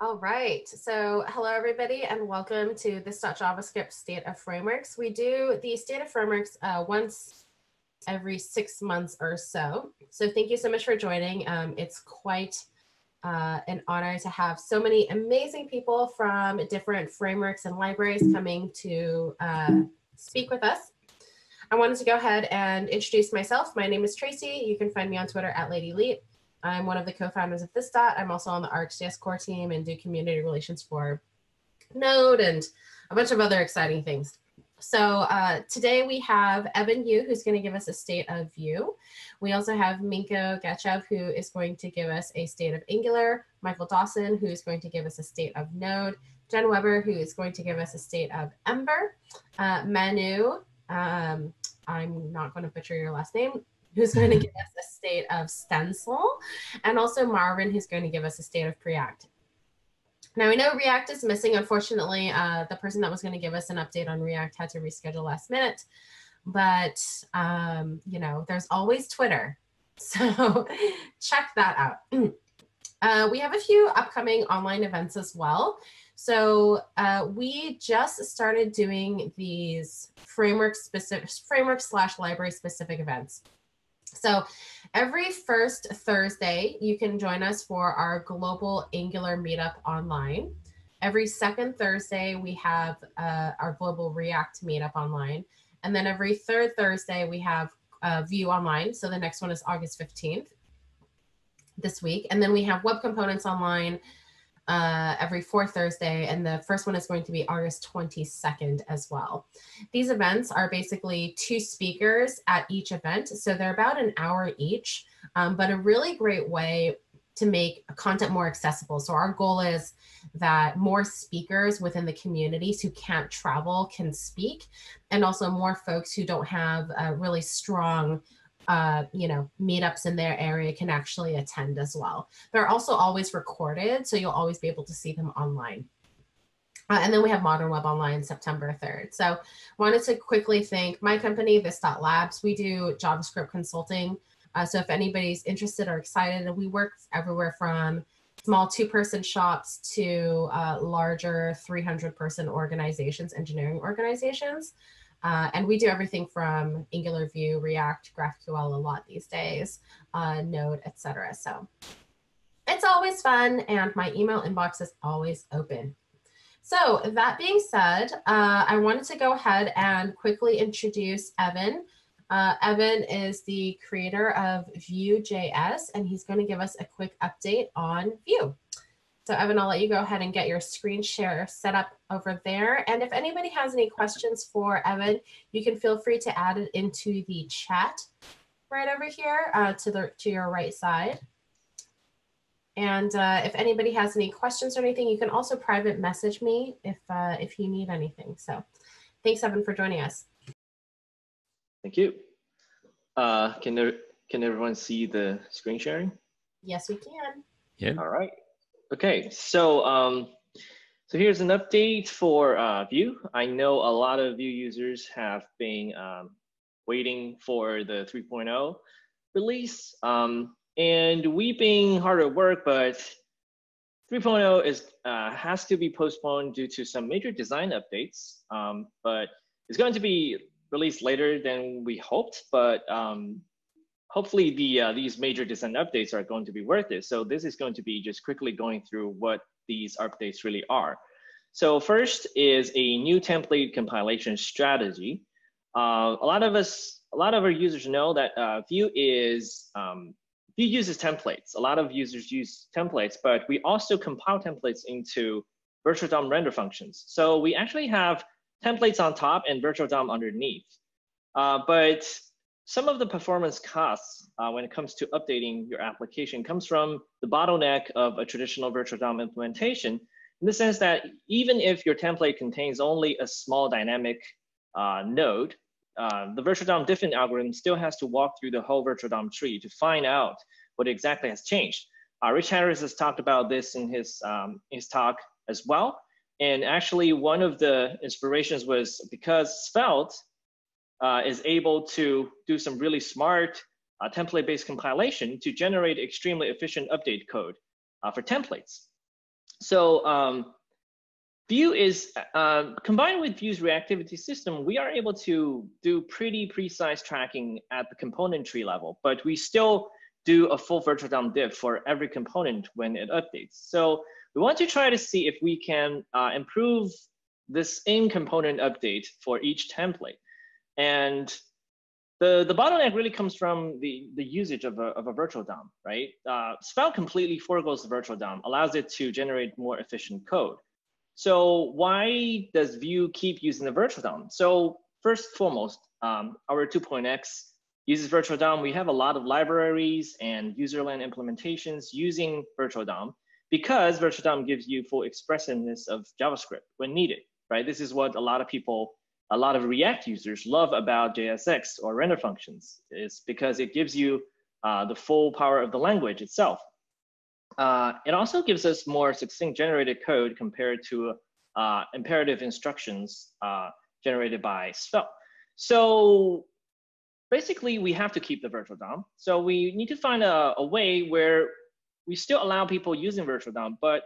All right, so hello everybody and welcome to this.javascript State of Frameworks. We do the State of Frameworks once every 6 months or so. So thank you so much for joining. It's quite an honor to have so many amazing people from different frameworks and libraries coming to speak with us. I wanted to go ahead and introduce myself. My name is Tracy. You can find me on Twitter at Lady Leap. I'm one of the co-founders of This Dot. I'm also on the RxJS core team and do community relations for Node and a bunch of other exciting things. So today we have Evan You, who's going to give us a state of Vue. We also have Minko Gechev, who is going to give us a state of Angular. Michael Dawson, who is going to give us a state of Node. Jen Weber, who is going to give us a state of Ember. Manu, I'm not going to butcher your last name, who's going to give us a state of Stencil, and also Marvin, who's going to give us a state of Preact. Now, we know React is missing. Unfortunately, the person that was going to give us an update on React had to reschedule last minute, but you know, there's always Twitter, so check that out. We have a few upcoming online events as well. So we just started doing these framework/library specific events. So every first Thursday, you can join us for our global Angular meetup online. Every second Thursday, we have our global React meetup online. And then every third Thursday, we have Vue online. So the next one is August 15th this week. And then we have Web Components online every fourth Thursday, and the first one is going to be August 22nd as well. These events are basically two speakers at each event, so they're about an hour each, but a really great way to make content more accessible. So our goal is that more speakers within the communities who can't travel can speak, and also more folks who don't have a really strong you know, meetups in their area can actually attend as well. They're also always recorded, so you'll always be able to see them online. And then we have Modern Web Online September 3rd. So wanted to quickly thank my company, This.Labs. We do JavaScript consulting. So if anybody's interested or excited, and we work everywhere from small two-person shops to larger 300-person organizations, engineering organizations. And we do everything from Angular, Vue, React, GraphQL a lot these days, Node, etc. So it's always fun, and my email inbox is always open. So that being said, I wanted to go ahead and quickly introduce Evan. Evan is the creator of Vue.js, and he's going to give us a quick update on Vue. So Evan, I'll let you go ahead and get your screen share set up over there. And if anybody has any questions for Evan, you can feel free to add it into the chat right over here to your right side. And if anybody has any questions or anything, you can also private message me if you need anything. So thanks, Evan, for joining us. Thank you. Can everyone see the screen sharing? Yes, we can. Yeah. All right. Okay, so here's an update for Vue. I know a lot of Vue users have been waiting for the 3.0 release, and we've been hard at work, but 3.0 has to be postponed due to some major design updates, but it's going to be released later than we hoped, but hopefully these major design updates are going to be worth it. So this is going to be just quickly going through what these updates really are. So first is a new template compilation strategy. A lot of our users know that Vue uses templates. A lot of users use templates, but we also compile templates into virtual DOM render functions. So we actually have templates on top and virtual DOM underneath, but some of the performance costs when it comes to updating your application comes from the bottleneck of a traditional virtual DOM implementation, in the sense that even if your template contains only a small dynamic node, the virtual DOM diffin algorithm still has to walk through the whole virtual DOM tree to find out what exactly has changed. Rich Harris has talked about this in his talk as well. And actually one of the inspirations was because Svelte is able to do some really smart template-based compilation to generate extremely efficient update code for templates. So Vue is, combined with Vue's reactivity system, we are able to do pretty precise tracking at the component tree level, but we still do a full virtual DOM diff for every component when it updates. So we want to try to see if we can improve this in component update for each template. And the bottleneck really comes from the usage of a virtual DOM, right? Svelte completely foregoes the virtual DOM, allows it to generate more efficient code. So why does Vue keep using the virtual DOM? So first foremost, our 2.x uses virtual DOM. We have a lot of libraries and userland implementations using virtual DOM because virtual DOM gives you full expressiveness of JavaScript when needed, right? This is what a lot of React users love about JSX or render functions, is because it gives you the full power of the language itself. It also gives us more succinct generated code compared to imperative instructions generated by Svelte. So basically, we have to keep the virtual DOM. So we need to find a way where we still allow people using virtual DOM, but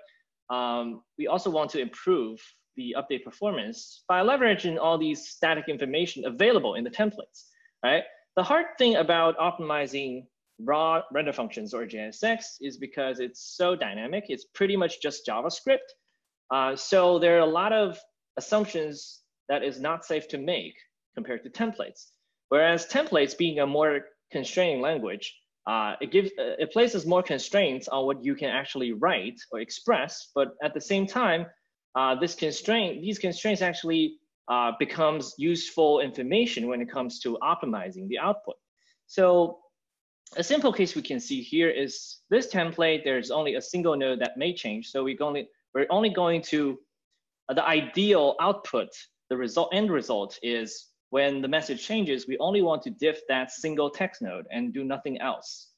we also want to improve the update performance by leveraging all these static information available in the templates, right? The hard thing about optimizing raw render functions or JSX is because it's so dynamic. It's pretty much just JavaScript. So there are a lot of assumptions that is not safe to make compared to templates. Whereas templates, being a more constraining language, it places more constraints on what you can actually write or express. But at the same time, these constraints actually becomes useful information when it comes to optimizing the output. So a simple case we can see here is this template. There's only a single node that may change. So we're only going to the ideal output. The end result is, when the message changes, we only want to diff that single text node and do nothing else.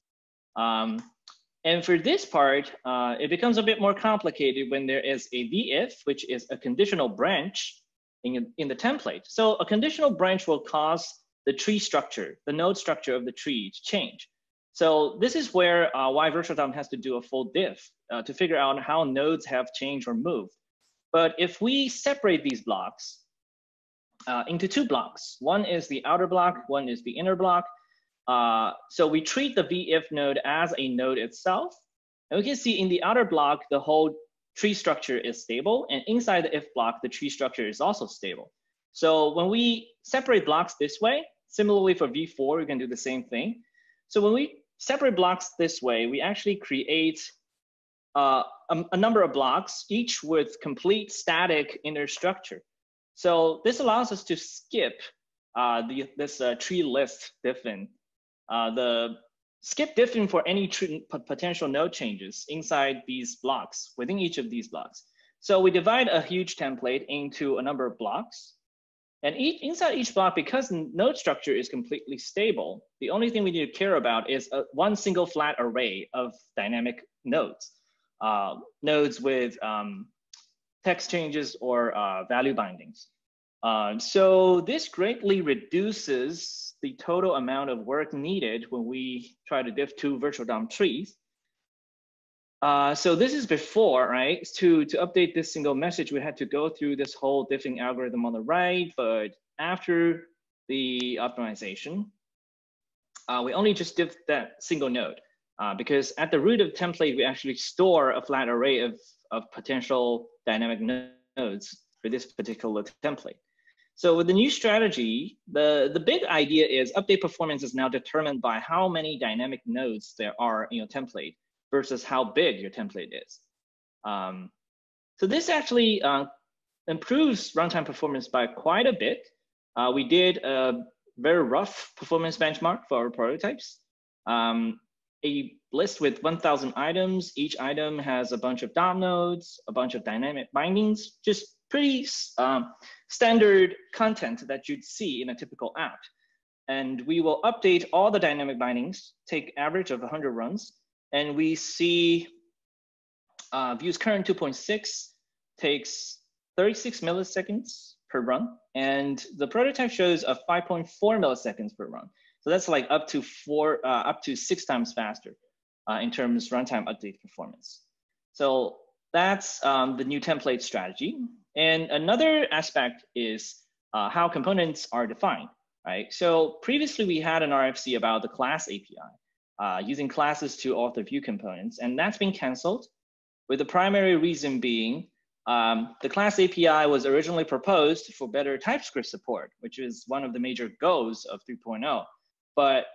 And for this part, it becomes a bit more complicated when there is a v-if, which is a conditional branch in the template. So a conditional branch will cause the tree structure, the node structure of the tree to change. So this is where why virtual DOM has to do a full diff to figure out how nodes have changed or moved. But if we separate these blocks into two blocks. One is the outer block, one is the inner block. So we treat the v-if node as a node itself. And we can see in the outer block, the whole tree structure is stable, and inside the if block, the tree structure is also stable. So when we separate blocks this way, similarly for v4, we can do the same thing. So when we separate blocks this way, we actually create a number of blocks, each with complete static inner structure. So this allows us to skip this tree list diffin. The skip diffin for any potential node changes inside these blocks, within each of these blocks. So we divide a huge template into a number of blocks. And inside each block, because node structure is completely stable, the only thing we need to care about is one single flat array of dynamic nodes. Nodes with text changes or value bindings. So this greatly reduces the total amount of work needed when we try to diff two virtual DOM trees. So this is before, right? To update this single message, we had to go through this whole diffing algorithm on the right, but after the optimization, we only just diff that single node because at the root of template, we actually store a flat array of potential dynamic nodes for this particular template. So with the new strategy, the big idea is update performance is now determined by how many dynamic nodes there are in your template versus how big your template is. So this actually improves runtime performance by quite a bit. We did a very rough performance benchmark for our prototypes. A list with 1,000 items. Each item has a bunch of DOM nodes, a bunch of dynamic bindings, just pretty standard content that you'd see in a typical app. And we will update all the dynamic bindings, take average of 100 runs, and we see Vue's current 2.6 takes 36 milliseconds per run, and the prototype shows a 5.4 milliseconds per run. So that's like up to 6 times faster in terms of runtime update performance. So that's the new template strategy. And another aspect is how components are defined, right? So previously we had an RFC about the class API, using classes to author Vue components, and that's been canceled, with the primary reason being the class API was originally proposed for better TypeScript support, which is one of the major goals of 3.0. But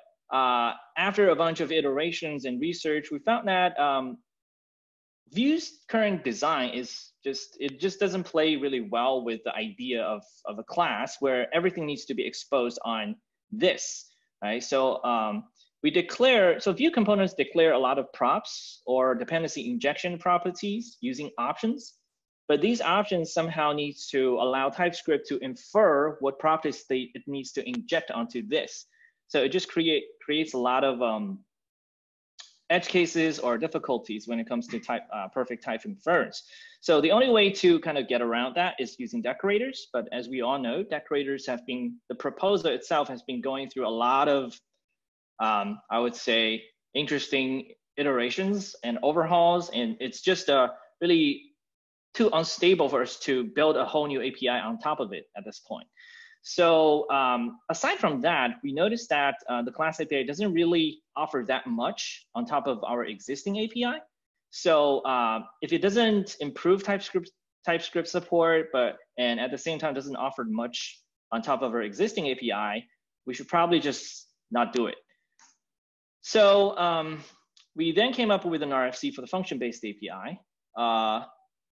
after a bunch of iterations and research, we found that Vue's current design is just doesn't play really well with the idea of a class where everything needs to be exposed on this, right? So so Vue components declare a lot of props or dependency injection properties using options. But these options somehow needs to allow TypeScript to infer what properties it needs to inject onto this. So it just creates a lot of edge cases or difficulties when it comes to perfect type inference. So the only way to kind of get around that is using decorators. But as we all know, decorators have been, the proposal itself has been going through a lot of, I would say, interesting iterations and overhauls. And it's just a really, too unstable for us to build a whole new API on top of it at this point. So aside from that, we noticed that the class API doesn't really offer that much on top of our existing API. So if it doesn't improve TypeScript support, and at the same time doesn't offer much on top of our existing API, we should probably just not do it. So we then came up with an RFC for the function-based API.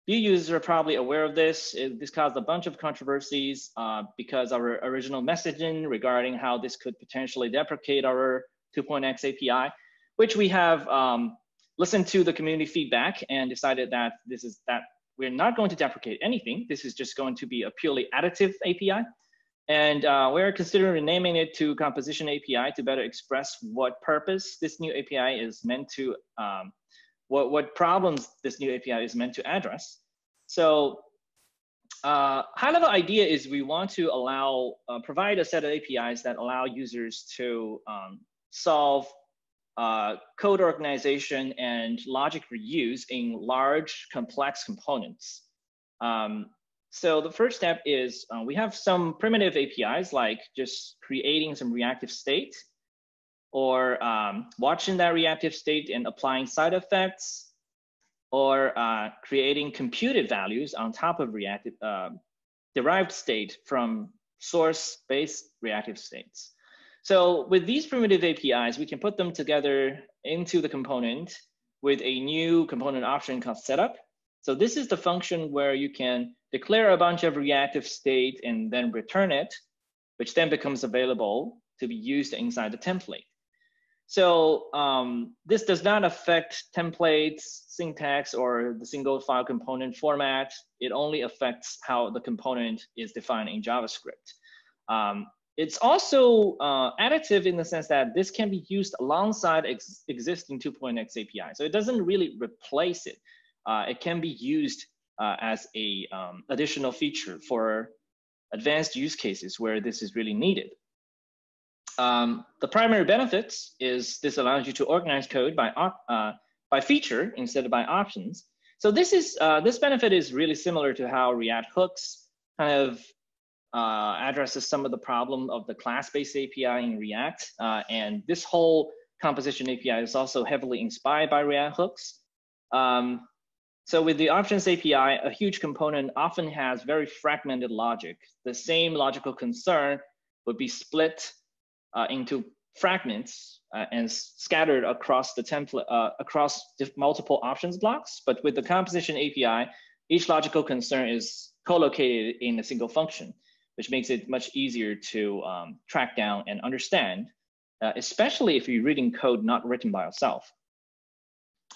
Vue users are probably aware of this. This caused a bunch of controversies because our original messaging regarding how this could potentially deprecate our 2.x API, which we have listened to the community feedback and decided that we're not going to deprecate anything. This is just going to be a purely additive API. And we're considering renaming it to Composition API to better express what purpose this new API is meant to what problems this new API is meant to address. So high-level idea is we want to allow, provide a set of APIs that allow users to solve code organization and logic reuse in large, complex components. So the first step is we have some primitive APIs, like just creating some reactive state, or watching that reactive state and applying side effects, or creating computed values on top of reactive derived state from source-based reactive states. So with these primitive APIs, we can put them together into the component with a new component option called setup. So this is the function where you can declare a bunch of reactive state and then return it, which then becomes available to be used inside the template. So this does not affect templates, syntax, or the single file component format. It only affects how the component is defined in JavaScript. It's also additive in the sense that this can be used alongside existing 2.x API. So it doesn't really replace it. It can be used as a additional feature for advanced use cases where this is really needed. The primary benefits is this allows you to organize code by feature instead of by options. So this is this benefit is really similar to how React hooks kind of addresses some of the problem of the class-based API in React, and this whole composition API is also heavily inspired by React hooks. So with the options API, a huge component often has very fragmented logic. The same logical concern would be split into fragments and scattered across the template, across multiple options blocks. But with the composition API, each logical concern is co-located in a single function, which makes it much easier to track down and understand, especially if you're reading code not written by yourself.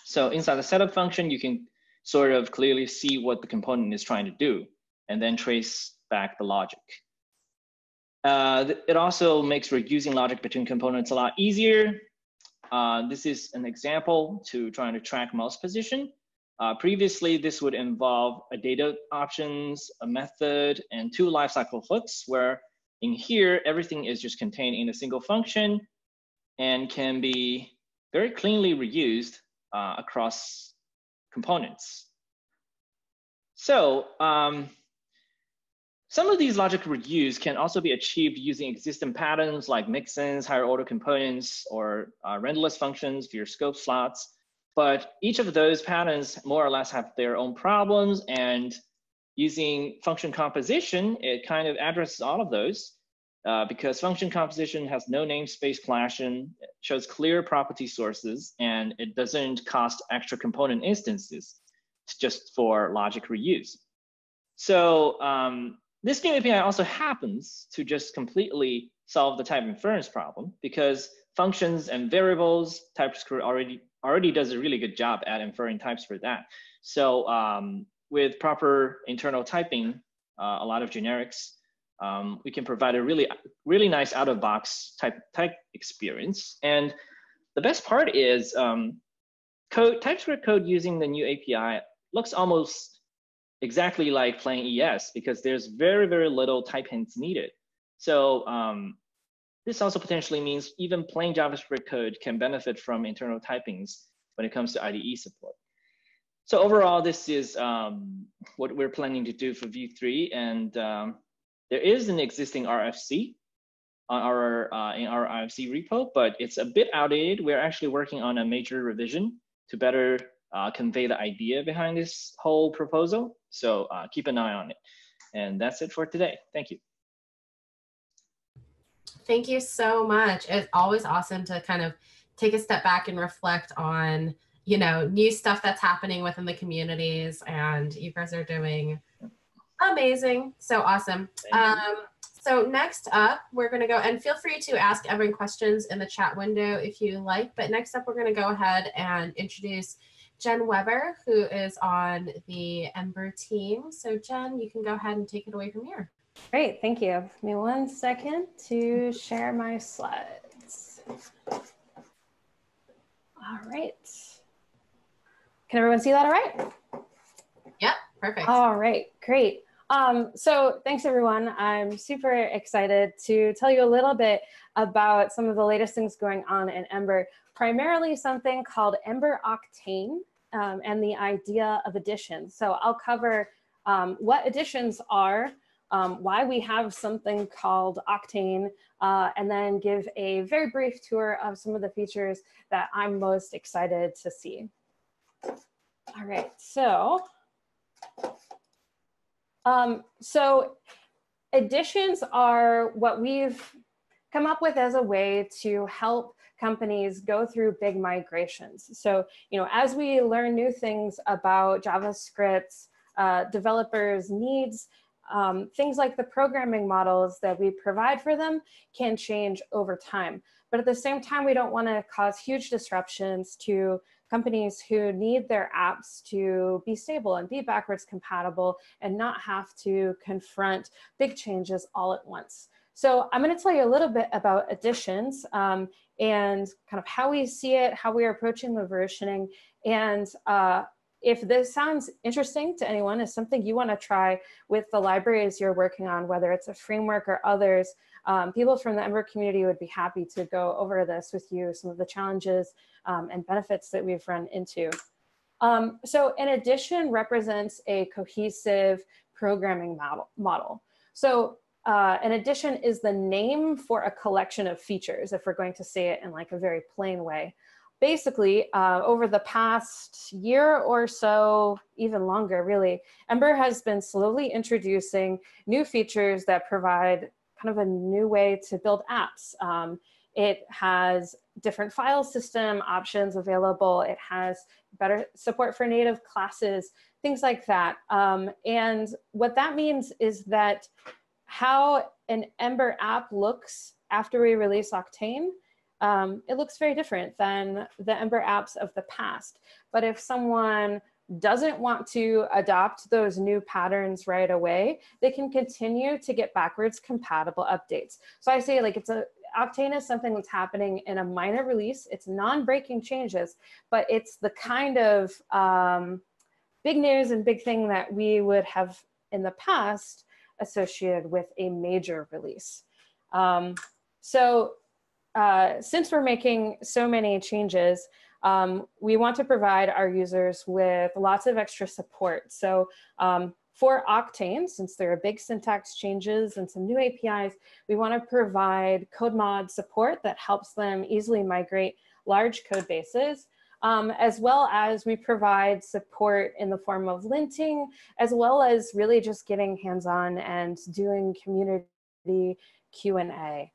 So inside the setup function, you can sort of clearly see what the component is trying to do and then trace back the logic. It also makes reusing logic between components a lot easier. This is an example to trying to track mouse position. Previously, this would involve a data options, a method, and two lifecycle hooks, where in here, everything is just contained in a single function and can be very cleanly reused across components. So some of these logic reuse can also be achieved using existing patterns like mixins, higher order components, or renderless functions for your scope slots. But each of those patterns more or less have their own problems, and using function composition, it kind of addresses all of those because function composition has no namespace clashing, it shows clear property sources, and it doesn't cost extra component instances. It's just for logic reuse. So this game API also happens to just completely solve the type inference problem because functions and variables, TypeScript already does a really good job at inferring types for that. So with proper internal typing, a lot of generics, we can provide a really nice out-of-box type experience. And the best part is TypeScript code using the new API looks almost exactly like plain ES because there's very, very little type hints needed. So this also potentially means even plain JavaScript code can benefit from internal typings when it comes to IDE support. So overall, this is what we're planning to do for Vue 3. And there is an existing RFC on our, in our RFC repo, but it's a bit outdated. We're actually working on a major revision to better convey the idea behind this whole proposal. So keep an eye on it. And that's it for today. Thank you. Thank you so much. It's always awesome to kind of take a step back and reflect on, you know, new stuff that's happening within the communities, and you guys are doing amazing. So awesome. So next up, we're going to go, and feel free to ask Evan questions in the chat window if you like, but next up, we're going to go ahead and introduce Jen Weber, who is on the Ember team. So Jen, you can go ahead and take it away from here. Great, thank you. Give me one second to share my slides. All right. Can everyone see that all right? Yeah, perfect. All right, great. So thanks everyone. I'm super excited to tell you a little bit about some of the latest things going on in Ember, primarily something called Ember Octane and the idea of additions. So I'll cover what additions are, why we have something called Octane, and then give a very brief tour of some of the features that I'm most excited to see. All right, so, additions are what we've come up with as a way to help companies go through big migrations. So, you know, as we learn new things about JavaScript's developers' needs, things like the programming models that we provide for them can change over time. But at the same time, we don't want to cause huge disruptions to companies who need their apps to be stable and be backwards compatible and not have to confront big changes all at once. So I'm going to tell you a little bit about additions and kind of how we see it, how we are approaching the versioning, and if this sounds interesting to anyone, is something you want to try with the libraries you're working on, whether it's a framework or others, people from the Ember community would be happy to go over this with you, some of the challenges and benefits that we've run into. So an addition represents a cohesive programming model. So an addition is the name for a collection of features, if we're going to say it in like a very plain way. Basically, over the past year or so, even longer really, Ember has been slowly introducing new features that provide kind of a new way to build apps. It has different file system options available. It has better support for native classes, things like that. And what that means is that how an Ember app looks after we release Octane, it looks very different than the Ember apps of the past. But if someone doesn't want to adopt those new patterns right away, they can continue to get backwards compatible updates. So I say like Octane is something that's happening in a minor release. It's non-breaking changes, but it's the kind of big news and big thing that we would have in the past associated with a major release. Since we're making so many changes, We want to provide our users with lots of extra support. So for Octane, since there are big syntax changes and some new APIs, we want to provide code mod support that helps them easily migrate large code bases, as well as we provide support in the form of linting, as well as really just getting hands-on and doing community Q&A.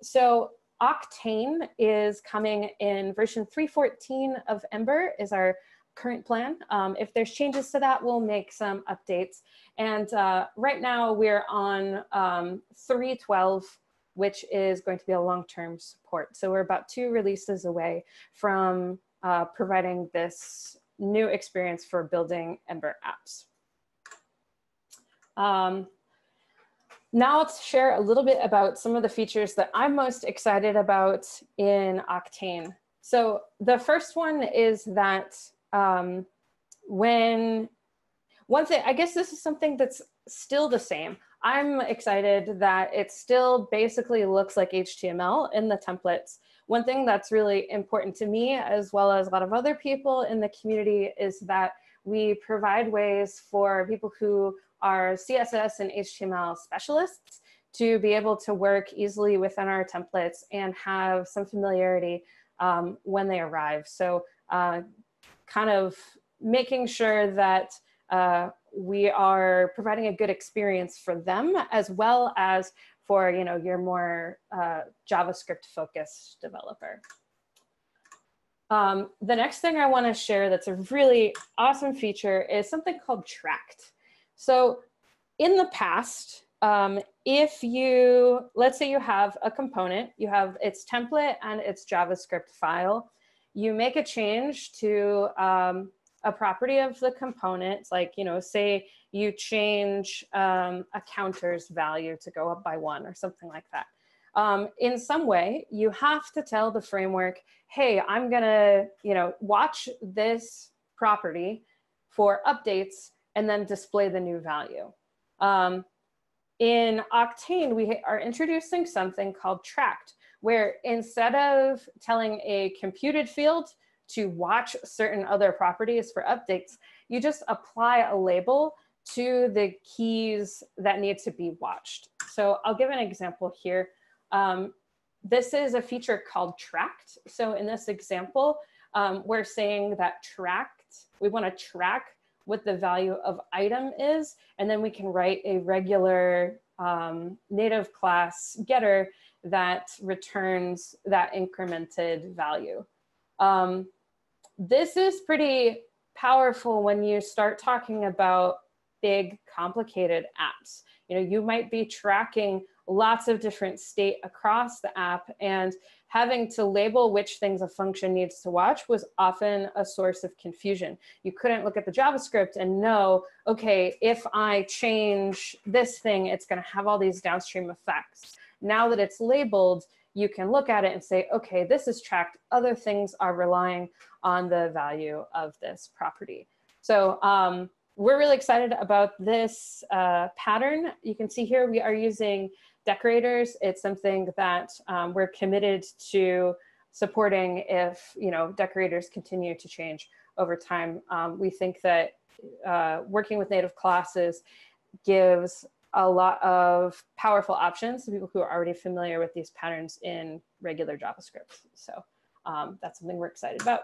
So Octane is coming in version 3.14 of Ember is our current plan. If there's changes to that, we'll make some updates. And right now we're on 3.12, which is going to be a long-term support. So we're about 2 releases away from providing this new experience for building Ember apps. Now let's share a little bit about some of the features that I'm most excited about in Octane. So the first one is that I guess this is something that's still the same. I'm excited that it still basically looks like HTML in the templates. One thing that's really important to me, as well as a lot of other people in the community, is that we provide ways for people who are CSS and HTML specialists to be able to work easily within our templates and have some familiarity when they arrive. So kind of making sure that we are providing a good experience for them, as well as for your more JavaScript focused developer. The next thing I want to share that's a really awesome feature is something called Tracked. So in the past, if you, let's say you have a component, you have its template and its JavaScript file, you make a change to a property of the component, like, say you change a counter's value to go up by 1 or something like that. In some way, you have to tell the framework, hey, I'm gonna, watch this property for updates and then display the new value. In Octane, we are introducing something called Tracked, where instead of telling a computed field to watch certain other properties for updates, you just apply a label to the keys that need to be watched. So I'll give an example here. This is a feature called Tracked. So in this example, we're saying that we want to track what the value of item is, and then we can write a regular native class getter that returns that incremented value. This is pretty powerful when you start talking about big, complicated apps. You might be tracking lots of different state across the app, and having to label which things a function needs to watch was often a source of confusion. You couldn't look at the JavaScript and know, okay, if I change this thing, it's going to have all these downstream effects. Now that it's labeled, you can look at it and say, okay, this is tracked. Other things are relying on the value of this property. So we're really excited about this pattern. You can see here we are using Decorators. It's something that we're committed to supporting if Decorators continue to change over time. We think that working with native classes gives a lot of powerful options to people who are already familiar with these patterns in regular JavaScript. So that's something we're excited about.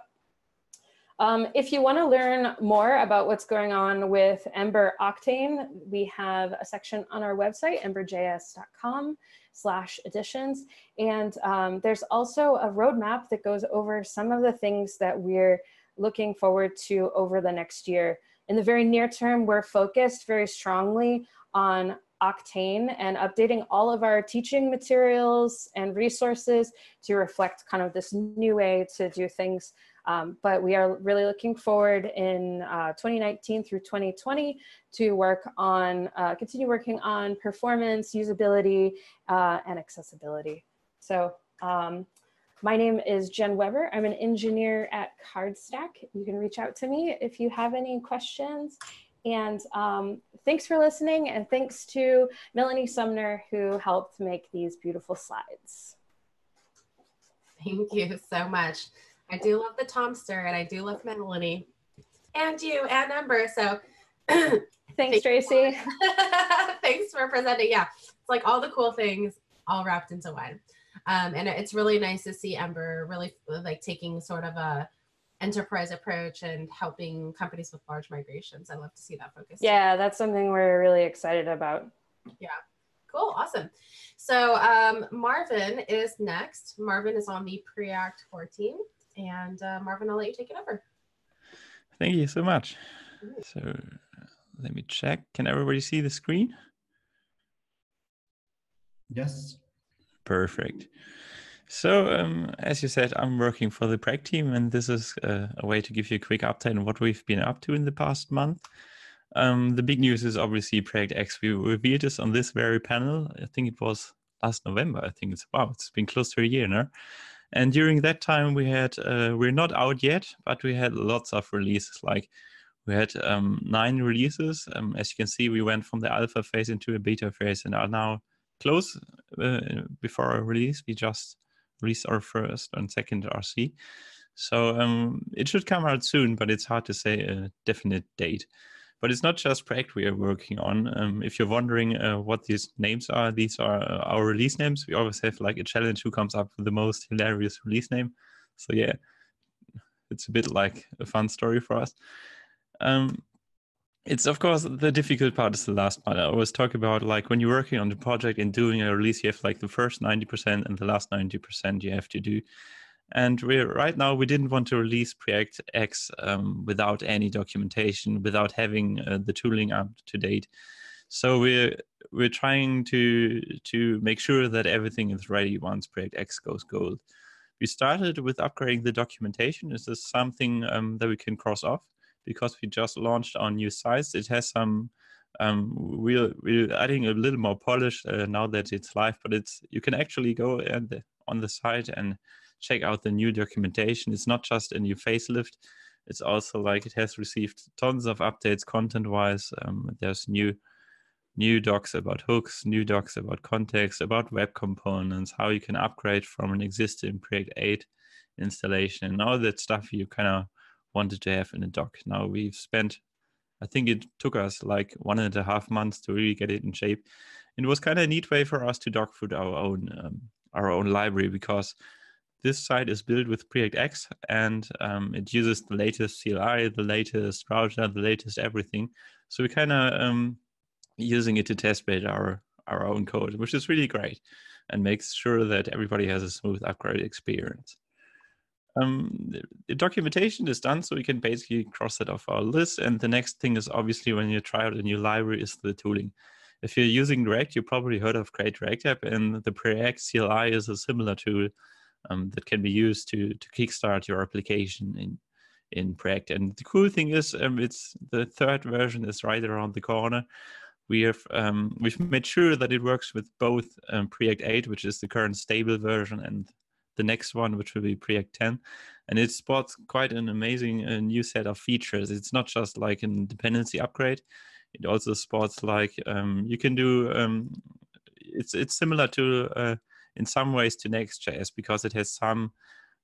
If you want to learn more about what's going on with Ember Octane, we have a section on our website, emberjs.com/editions. And there's also a roadmap that goes over some of the things that we're looking forward to over the next year. In the very near term, we're focused very strongly on Octane and updating all of our teaching materials and resources to reflect kind of this new way to do things. But we are really looking forward in 2019 through 2020 to continue working on performance, usability, and accessibility. So my name is Jen Weber. I'm an engineer at Cardstack. You can reach out to me if you have any questions. And thanks for listening, and thanks to Melanie Sumner, who helped make these beautiful slides. Thank you so much. I do love the Tomster, and I do love Melanie and you and Ember. So thanks, Tracy. Thanks for presenting. Yeah, it's like all the cool things all wrapped into one. And it's really nice to see Ember really like taking sort of a enterprise approach and helping companies with large migrations. I love to see that focus. Yeah, that's something we're really excited about. Yeah, cool, awesome. So Marvin is next. Marvin is on the Preact 4 team. And Marvin, I'll let you take it over. Thank you so much. So let me check. Can everybody see the screen? Yes. Perfect. So as you said, I'm working for the Preact team, and this is a way to give you a quick update on what we've been up to in the past month. The big news is obviously Preact X. We revealed this on this very panel. I think it was last November. I think it's about. It's been close to a year now. And during that time, we had we're not out yet, but we had lots of releases. Like we had 9 releases. As you can see, we went from the alpha phase into a beta phase, and are now close before our release. We just released our first and second RC. So it should come out soon, but it's hard to say a definite date. But it's not just Preact we are working on. If you're wondering what these names are, these are our release names. We always have like a challenge who comes up with the most hilarious release name. So yeah, it's a bit like a fun story for us. It's of course, the difficult part is the last part. I always talk about like when you're working on the project and doing a release, you have like the first 90% and the last 90% you have to do. And we're right now, we didn't want to release Preact X without any documentation, without having the tooling up to date. So we're trying to make sure that everything is ready once Preact X goes gold. We started with upgrading the documentation. This is something that we can cross off because we just launched our new sites. It has some, we're adding a little more polish now that it's live, but it's you can actually go and on the site and check out the new documentation. It's not just a new facelift. It's also like it has received tons of updates content-wise. There's new docs about hooks, new docs about context, about web components, how you can upgrade from an existing Preact 8 installation, and all that stuff you kind of wanted to have in a doc. Now we've spent, I think it took us like 1.5 months to really get it in shape. It was kind of a neat way for us to dog food our own library, because this site is built with Preact X, and it uses the latest CLI, the latest browser, the latest everything. So we're kind of using it to test bed our own code, which is really great and makes sure that everybody has a smooth upgrade experience. The documentation is done, so we can basically cross it off our list. And the next thing is obviously when you try out a new library is the tooling. If you're using React, you probably heard of Create React App, and the Preact CLI is a similar tool that can be used to kickstart your application in Preact. And the cool thing is, it's the third version is right around the corner. We have we've made sure that it works with both Preact 8, which is the current stable version, and the next one, which will be Preact 10. And it sports quite an amazing new set of features. It's not just like a dependency upgrade. It also sports like you can do. It's similar to. In some ways to Next.js, because it has some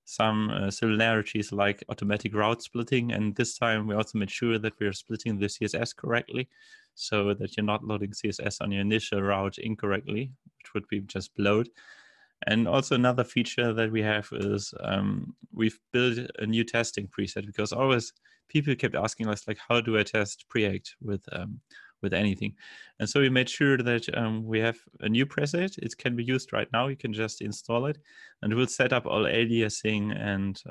similarities like automatic route splitting. And this time we also made sure that we are splitting the CSS correctly, so that you're not loading CSS on your initial route incorrectly, which would be just bloat. And also another feature that we have is we've built a new testing preset, because always people kept asking us like, how do I test Preact with anything? And so we made sure that we have a new preset. It can be used right now. You can just install it, and we'll set up all aliasing and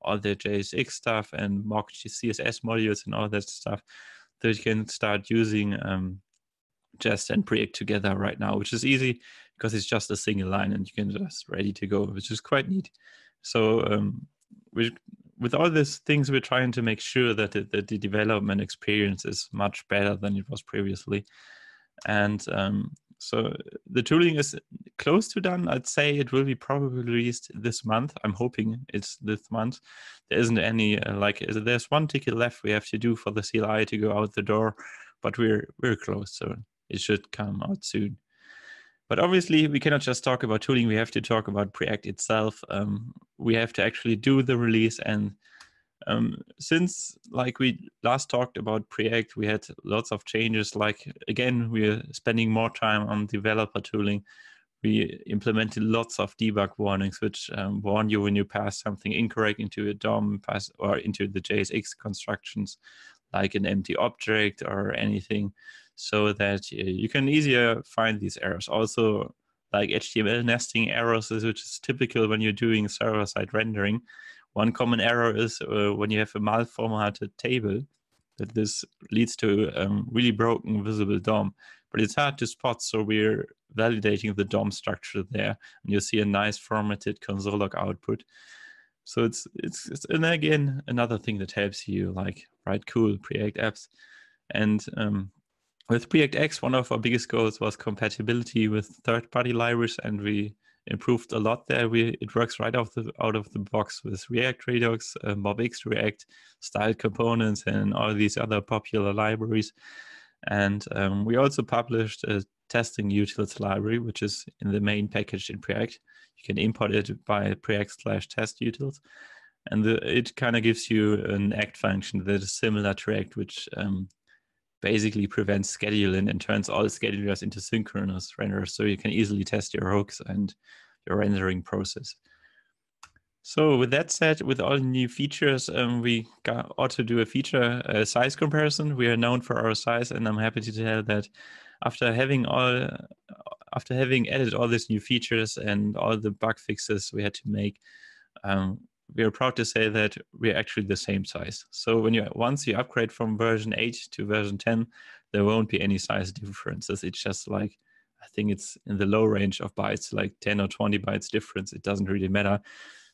all the JSX stuff and mock CSS modules and all that stuff, so you can start using Jest and Preact together right now, which is easy because it's just a single line and you can just ready to go, which is quite neat. So with all these things, we're trying to make sure that the development experience is much better than it was previously. And so the tooling is close to done. I'd say it will be probably released this month. I'm hoping it's this month. There isn't any, there's one ticket left we have to do for the CLI to go out the door, but we're close, so it should come out soon. But obviously, we cannot just talk about tooling. We have to talk about Preact itself. We have to actually do the release. And since like we last talked about Preact, we had lots of changes. Like, again, we're spending more time on developer tooling. We implemented lots of debug warnings, which warn you when you pass something incorrect into a DOM pass or into the JSX constructions, like an empty object or anything, so that you can easier find these errors. Also, like HTML nesting errors, which is typical when you're doing server-side rendering. One common error is when you have a malformatted table, that this leads to really broken visible DOM. But it's hard to spot, so we're validating the DOM structure there, and you'll see a nice formatted console log output. So it's and again another thing that helps you like write cool Preact apps. And with Preact X, one of our biggest goals was compatibility with third-party libraries, and we improved a lot there. It works right out of the box with React Redux, MobX React, styled components, and all these other popular libraries. And we also published a testing utils library, which is in the main package in Preact. You can import it by preact/test-utils. And it kind of gives you an act function that is similar to React, which basically prevents scheduling and turns all schedulers into synchronous renderers. So you can easily test your hooks and your rendering process. So with that said, with all new features, we ought to do a feature size comparison. We are known for our size, and I'm happy to tell that after having added all these new features and all the bug fixes we had to make, we are proud to say that we're actually the same size. So once you upgrade from version 8 to version 10, there won't be any size differences. It's just like, I think it's in the low range of bytes, like 10 or 20 bytes difference. It doesn't really matter.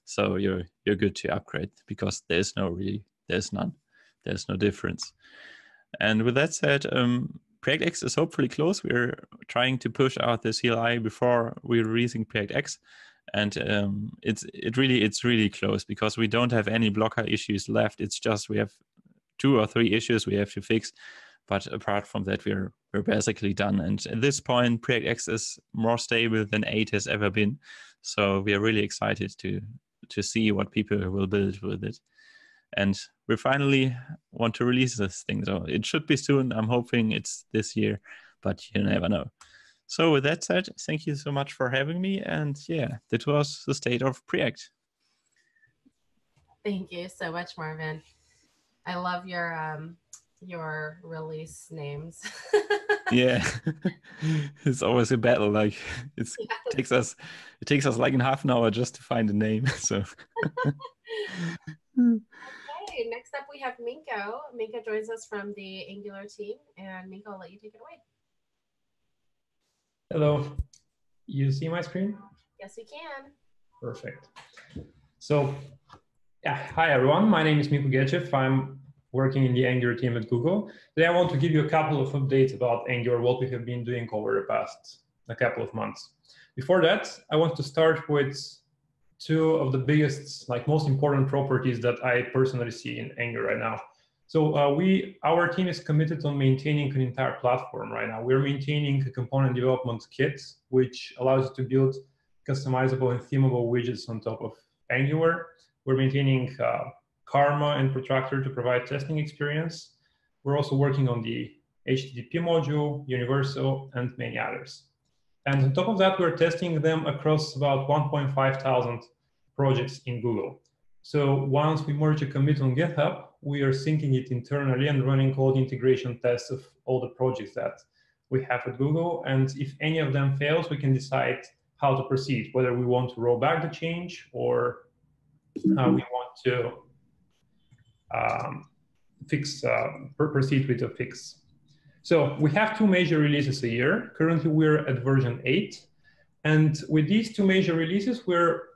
So you're good to upgrade because there's no difference. And with that said, Preact X is hopefully close. We're trying to push out the CLI before we're releasing Preact X, and it's really close because we don't have any blocker issues left. It's just we have 2 or 3 issues we have to fix, but apart from that, we're basically done. And at this point, Preact X is more stable than 8 has ever been. So we are really excited to see what people will build with it. And we finally want to release this thing. So it should be soon. I'm hoping it's this year, but you never know. So with that said, thank you so much for having me. And yeah, that was the state of Preact. Thank you so much, Marvin. I love your release names. Yeah, it's always a battle. Like it takes us like in half an hour just to find a name. So. Okay, next up we have Minko. Minko joins us from the Angular team, and Minko, I'll let you take it away. Hello, you see my screen? Yes, we can. Perfect. So, yeah, hi everyone. My name is Minko Gechev. I'm working in the Angular team at Google. Today I want to give you a couple of updates about Angular, what we have been doing over the past a couple of months. Before that, I want to start with 2 of the biggest, like most important properties that I personally see in Angular right now. So our team is committed on maintaining an entire platform right now. We're maintaining a component development kit, which allows you to build customizable and themable widgets on top of Angular. We're maintaining Karma and Protractor to provide testing experience. We're also working on the HTTP module, Universal, and many others. And on top of that, we're testing them across about 1,500 projects in Google. So once we merge a commit on GitHub, we are syncing it internally and running all the integration tests of all the projects that we have at Google. And if any of them fails, we can decide how to proceed, whether we want to roll back the change or we want to proceed with a fix. So we have 2 major releases a year. Currently, we're at version 8. And with these 2 major releases, we're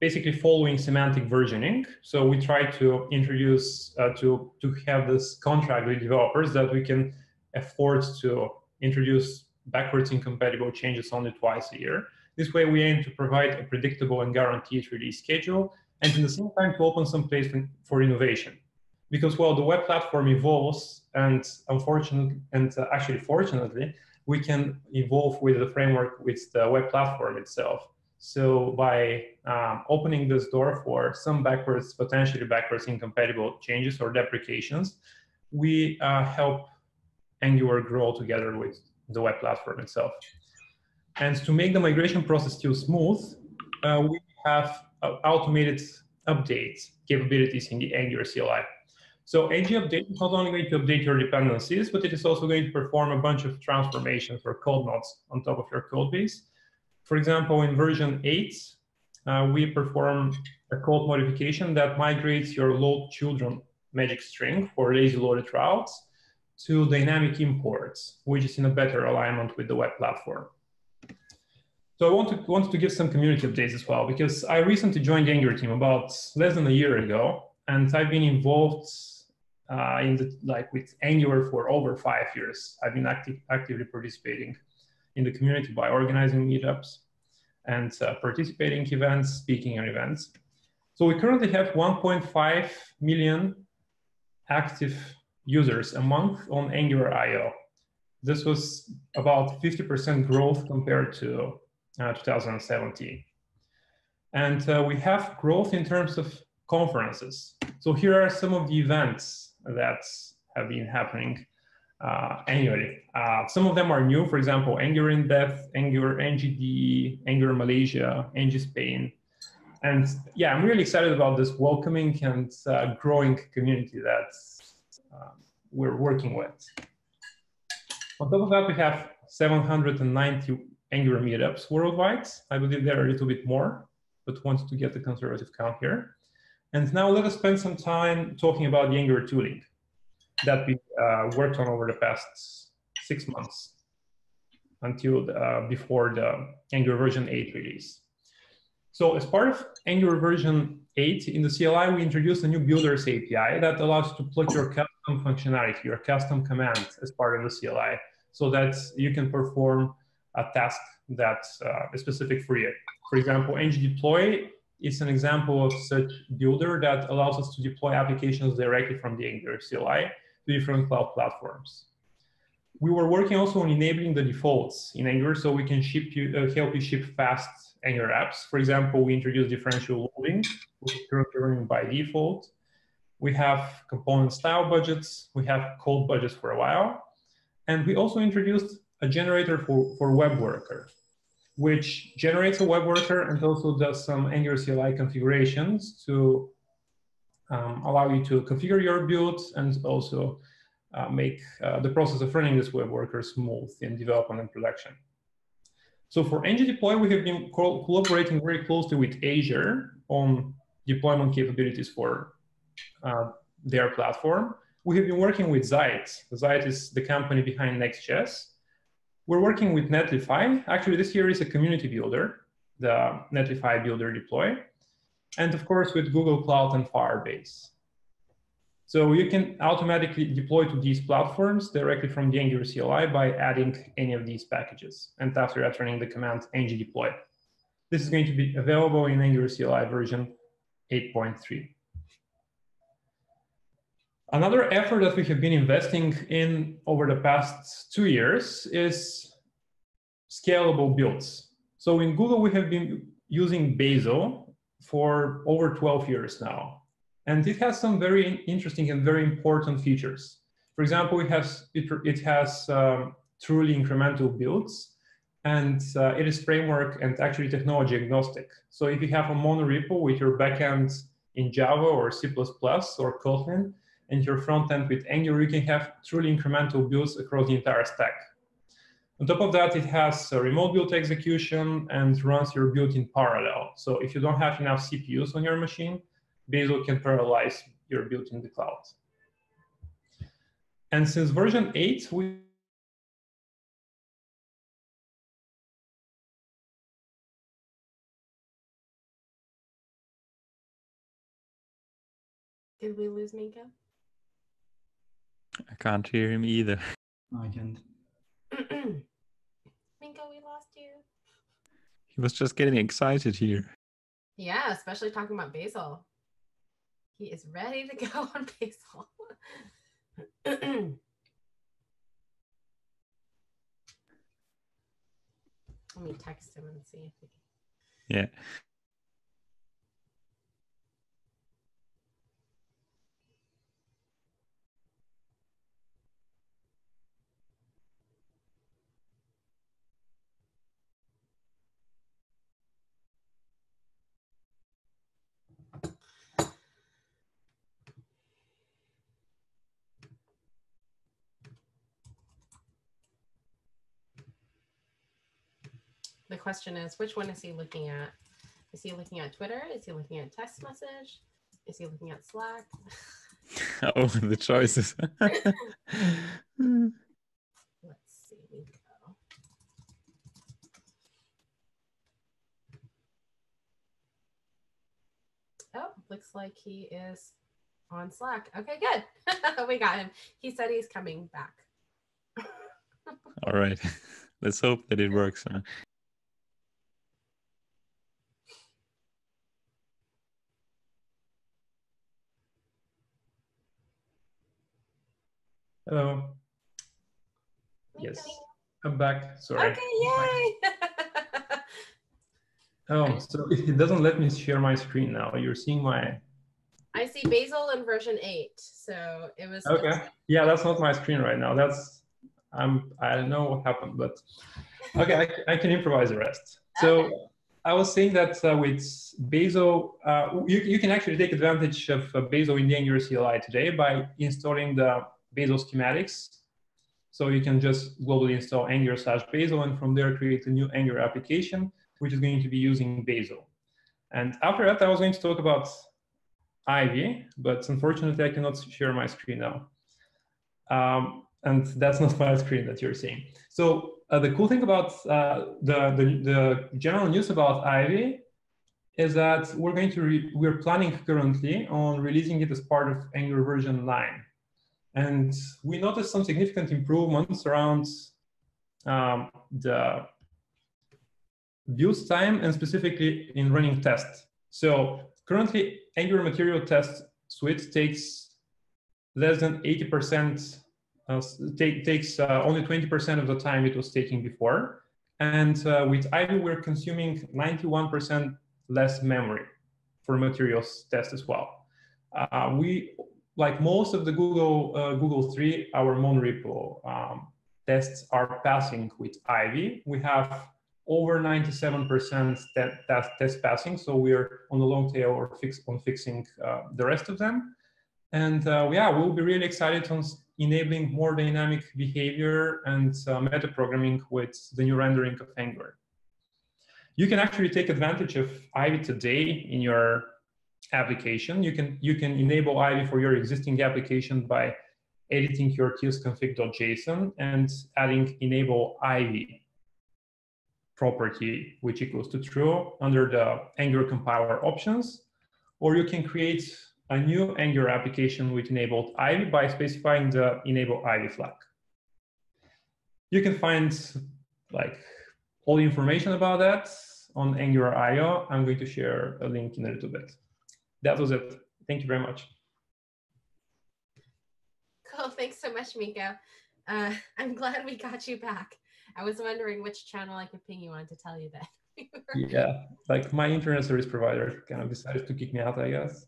basically following semantic versioning. So we try to introduce, to have this contract with developers that we can afford to introduce backwards incompatible changes only twice a year. This way, we aim to provide a predictable and guaranteed release schedule, and at the same time to open some place for innovation. Because, well, the web platform evolves, and unfortunately, and actually fortunately, we can evolve with the framework, with the web platform itself. So by opening this door for some backwards, potentially backwards incompatible changes or deprecations, we help Angular grow together with the web platform itself. And to make the migration process still smooth, we have automated update capabilities in the Angular CLI. So AG update is not only going to update your dependencies, but it is also going to perform a bunch of transformations or code nodes on top of your code base. For example, in version 8, we perform a code modification that migrates your load children magic string for lazy loaded routes to dynamic imports, which is in a better alignment with the web platform. So I wanted to give some community updates as well, because I recently joined the Angular team about less than a year ago, and I've been involved with Angular for over 5 years. I've been actively participating in the community by organizing meetups and participating in events, speaking at events. So we currently have 1.5 million active users a month on Angular.io. This was about 50% growth compared to 2017. And we have growth in terms of conferences. So here are some of the events that have been happening annually. Some of them are new, for example, Angular in Depth, Angular NGD, Angular Malaysia, Angular Spain. And yeah, I'm really excited about this welcoming and growing community that we're working with. On top of that, we have 790 Angular meetups worldwide. I believe there are a little bit more, but wanted to get the conservative count here. And now let us spend some time talking about the Angular tooling that we worked on over the past 6 months until before the Angular version 8 release. So as part of Angular version 8 in the CLI, we introduced a new builders API that allows you to plug your custom functionality, your custom command as part of the CLI, so that you can perform a task that's specific for you. For example, ng-deploy is an example of such builder that allows us to deploy applications directly from the Angular CLI to different cloud platforms. We were working also on enabling the defaults in Angular so we can help you ship fast Angular apps. For example, we introduced differential loading, which is currently running by default. We have component style budgets. We have code budgets for a while. And we also introduced a generator for Web Worker, which generates a Web Worker and also does some Angular CLI configurations to allow you to configure your build and also make the process of running this Web Worker smooth in development and production. So for ng-deploy, we have been collaborating very closely with Azure on deployment capabilities for their platform. We have been working with Zeit. Zeit is the company behind Next.js. We're working with Netlify. Actually, this here is a community builder, the Netlify builder deploy. And of course, with Google Cloud and Firebase. So you can automatically deploy to these platforms directly from the Angular CLI by adding any of these packages. And after that, running the command ng-deploy. This is going to be available in Angular CLI version 8.3. Another effort that we have been investing in over the past 2 years is scalable builds. So in Google, we have been using Bazel for over 12 years now. And it has some very interesting and very important features. For example, it has truly incremental builds, and it is framework and actually technology agnostic. So if you have a mono repo with your backend in Java or C++ or Kotlin, and your front end with Angular, you can have truly incremental builds across the entire stack. On top of that, it has a remote build execution and runs your build in parallel. So if you don't have enough CPUs on your machine, Bazel can parallelize your build in the cloud. And since version 8, we did we lose Minko? I can't hear him either. No, I can't. Minko, we lost you. He was just getting excited here. Yeah, especially talking about Bazel. He is ready to go on Bazel. Let me text him and see if he. Yeah. The question is, which one is he looking at? Is he looking at Twitter? Is he looking at text message? Is he looking at Slack? Oh, the choices. Let's see, we go. Oh, looks like he is on Slack. Okay, good. We got him. He said he's coming back. All right. Let's hope that it works. Huh? Hello. Okay. Yes, I'm back. Sorry. Okay, yay! Oh, so it doesn't let me share my screen now. You're seeing my. I see Bazel in version 8, so it was. Okay. Yeah, that's not my screen right now. That's I don't know what happened, but okay, I can improvise the rest. So okay. I was saying that with Bazel, you can actually take advantage of Bazel in the Angular CLI today by installing the Bazel schematics. So you can just globally install angular/bazel and from there create a new Angular application, which is going to be using Bazel. And after that, I was going to talk about Ivy, but unfortunately, I cannot share my screen now. And that's not my screen that you're seeing. So the cool thing about the general news about Ivy is that we're going to we're planning currently on releasing it as part of Angular version 9. And we noticed some significant improvements around the build time and specifically in running tests. So currently, Angular Material Test Suite takes less than 80%, takes only 20% of the time it was taking before. And with Ivy, we're consuming 91% less memory for materials test as well. Like most of the Google 3, our monorepo tests are passing with Ivy. We have over 97% test passing, so we're on the long tail or fixing the rest of them. And yeah, we'll be really excited on enabling more dynamic behavior and metaprogramming with the new rendering of Angular. You can actually take advantage of Ivy today in your application. You can enable Ivy for your existing application by editing your tilsconfig.json and adding enable Ivy property, which equals to true under the Angular compiler options. Or you can create a new Angular application with enabled Ivy by specifying the enable Ivy flag. You can find like all the information about that on Angular.io. I'm going to share a link in a little bit. That was it. Thank you very much. Cool. Thanks so much, Minko. I'm glad we got you back. I was wondering which channel I could ping you on to tell you that. Yeah, like my internet service provider kind of decided to kick me out, I guess.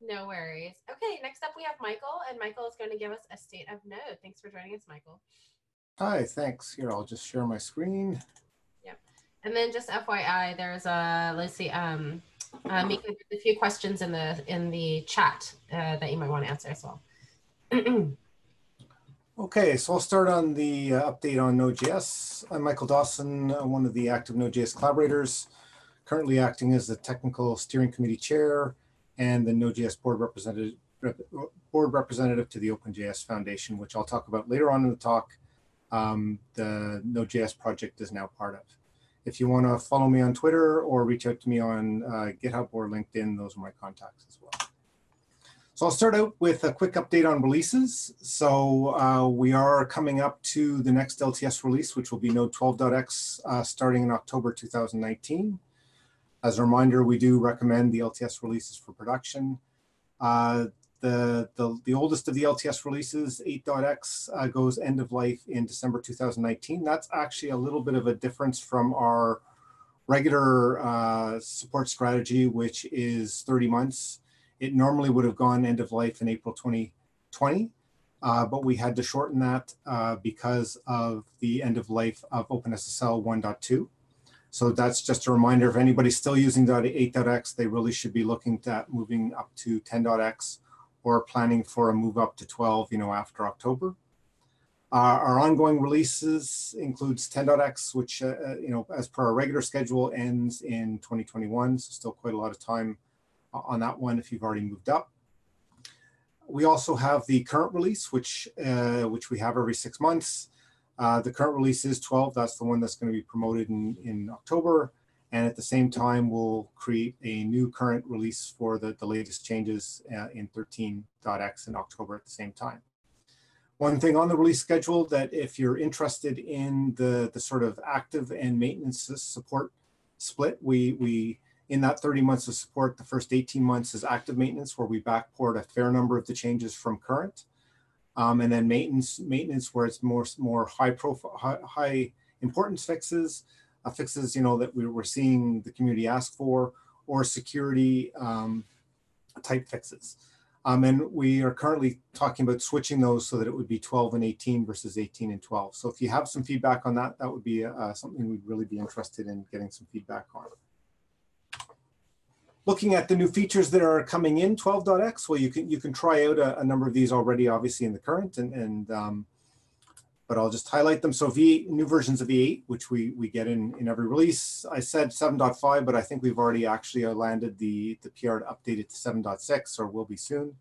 No worries. Okay, next up we have Michael, and Michael is going to give us a state of Node. Thanks for joining us, Michael. Hi, thanks. Here, I'll just share my screen. Yep. And then just FYI, there's a, let's see, Mika, a few questions in the chat that you might want to answer as well. Okay, so I'll start on the update on Node.js. I'm Michael Dawson, one of the active Node.js collaborators, currently acting as the technical steering committee chair and the Node.js board representative to the OpenJS Foundation, which I'll talk about later on in the talk. The Node.js project is now part of. If you want to follow me on Twitter or reach out to me on GitHub or LinkedIn, those are my contacts as well. So I'll start out with a quick update on releases. So we are coming up to the next LTS release, which will be Node 12.x starting in October 2019. As a reminder, we do recommend the LTS releases for production. The oldest of the LTS releases, 8.x, goes end of life in December 2019. That's actually a little bit of a difference from our regular support strategy, which is 30 months. It normally would have gone end of life in April 2020, but we had to shorten that because of the end of life of OpenSSL 1.2. So that's just a reminder, if anybody's still using 8.x, they really should be looking at moving up to 10.x. or planning for a move up to 12, you know, after October. Our ongoing releases includes 10.x, which, you know, as per our regular schedule, ends in 2021. So still quite a lot of time on that one if you've already moved up. We also have the current release, which we have every 6 months. The current release is 12. That's the one that's going to be promoted in October. And at the same time, we'll create a new current release for the latest changes in 13.x in October at the same time. One thing on the release schedule that if you're interested in the sort of active and maintenance support split, we in that 30 months of support, the first 18 months is active maintenance, where we backport a fair number of the changes from current. And then maintenance where it's more high profile, high importance fixes, fixes, you know, that we were seeing the community ask for, or security type fixes. And we are currently talking about switching those so that it would be 12 and 18 versus 18 and 12. So if you have some feedback on that, that would be something we'd really be interested in getting some feedback on. Looking at the new features that are coming in 12.x, well, you can try out a number of these already, obviously, in the current, but I'll just highlight them. So V8, new versions of V8, which we get in every release. I said 7.5, but I think we've already actually landed the PR to update it to 7.6, or will be soon.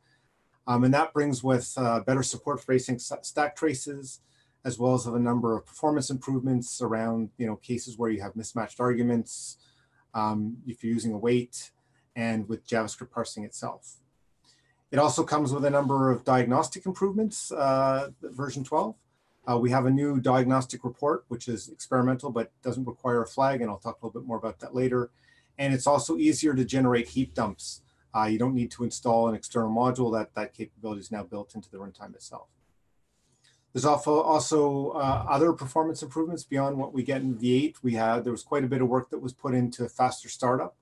And that brings with better support for async stack traces, as well as a number of performance improvements around, you know, cases where you have mismatched arguments, if you're using a wait, and with JavaScript parsing itself. It also comes with a number of diagnostic improvements, version 12. We have a new diagnostic report, which is experimental, but doesn't require a flag, and I'll talk a little bit more about that later. And it's also easier to generate heap dumps. You don't need to install an external module. That capability is now built into the runtime itself. There's also other performance improvements beyond what we get in V8. There was quite a bit of work that was put into faster startup.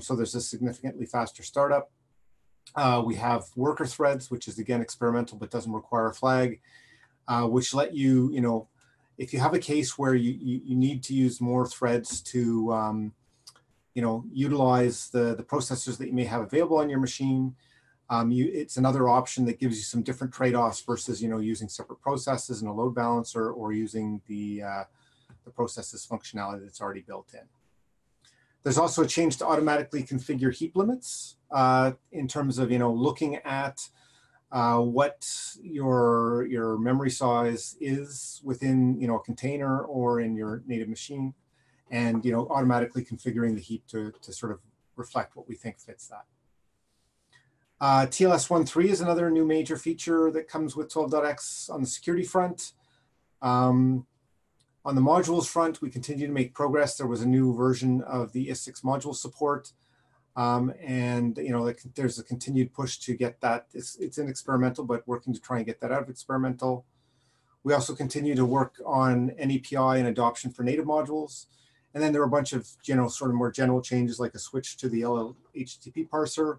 So there's a significantly faster startup. We have worker threads, which is, again, experimental, but doesn't require a flag. Which let you, you know, if you have a case where you need to use more threads to, you know, utilize the processors that you may have available on your machine, it's another option that gives you some different trade-offs versus, you know, using separate processes in a load balancer, or using the processes functionality that's already built in. There's also a change to automatically configure heap limits in terms of, you know, looking at what your memory size is within, you know, a container or in your native machine, and, you know, automatically configuring the heap to sort of reflect what we think fits that. TLS 1.3 is another new major feature that comes with 12.x on the security front. On the modules front, we continue to make progress. There was a new version of the IS6 module support. And, you know, there's a continued push to get that. It's in experimental, but working to try and get that out of experimental. We also continue to work on NEPI and adoption for native modules. And then there are a bunch of, you know, sort of more general changes, like a switch to the LLHTTP parser,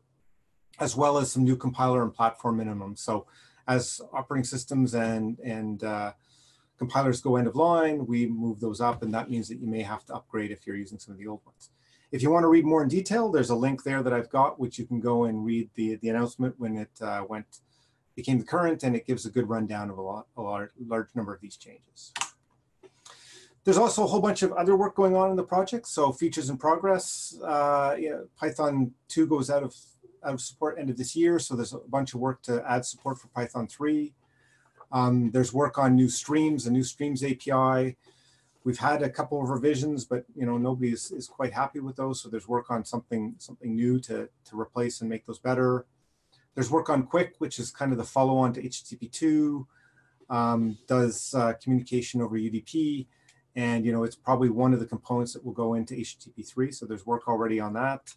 as well as some new compiler and platform minimums. So as operating systems and compilers go end of line, we move those up, and that means that you may have to upgrade if you're using some of the old ones. If you want to read more in detail, there's a link there that I've got, which you can go and read the announcement when it became the current, and it gives a good rundown of a large number of these changes. There's also a whole bunch of other work going on in the project. So features in progress, you know, Python 2 goes out of support end of this year. So there's a bunch of work to add support for Python 3. There's work on new streams, a new streams API. We've had a couple of revisions, but, you know, nobody is quite happy with those. So there's work on something new to replace and make those better. There's work on Quick, which is kind of the follow-on to HTTP2, does communication over UDP. And, you know, it's probably one of the components that will go into HTTP3. So there's work already on that.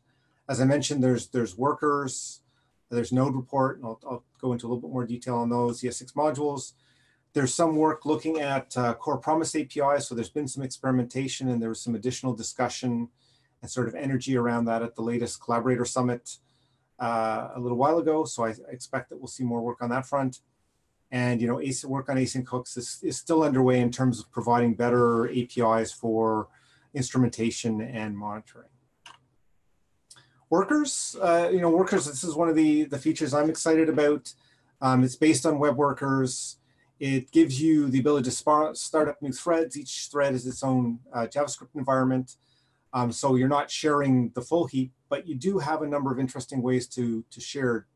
As I mentioned, there's workers. There's Node Report, and I'll go into a little bit more detail on those JSX modules. There's some work looking at Core Promise API, so there's been some experimentation and there was some additional discussion and sort of energy around that at the latest Collaborator Summit a little while ago. So I expect that we'll see more work on that front. And you know, work on async hooks is still underway in terms of providing better APIs for instrumentation and monitoring. Workers, you know, Workers, this is one of the features I'm excited about. It's based on Web Workers. It gives you the ability to start up new threads. Each thread is its own JavaScript environment. So you're not sharing the full heap, but you do have a number of interesting ways to share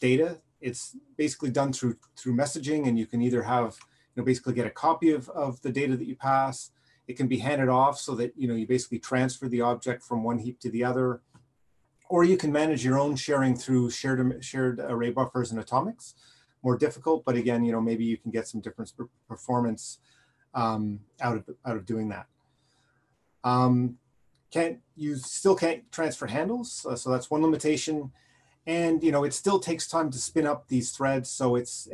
data. It's basically done through messaging, and you can either have, you know, basically get a copy of the data that you pass. It can be handed off so that, you know, you basically transfer the object from one heap to the other. Or you can manage your own sharing through shared array buffers and atomics. More difficult, but again, you know, maybe you can get some different performance out of doing that. You still can't transfer handles, so that's one limitation. And you know, it still takes time to spin up these threads, so it's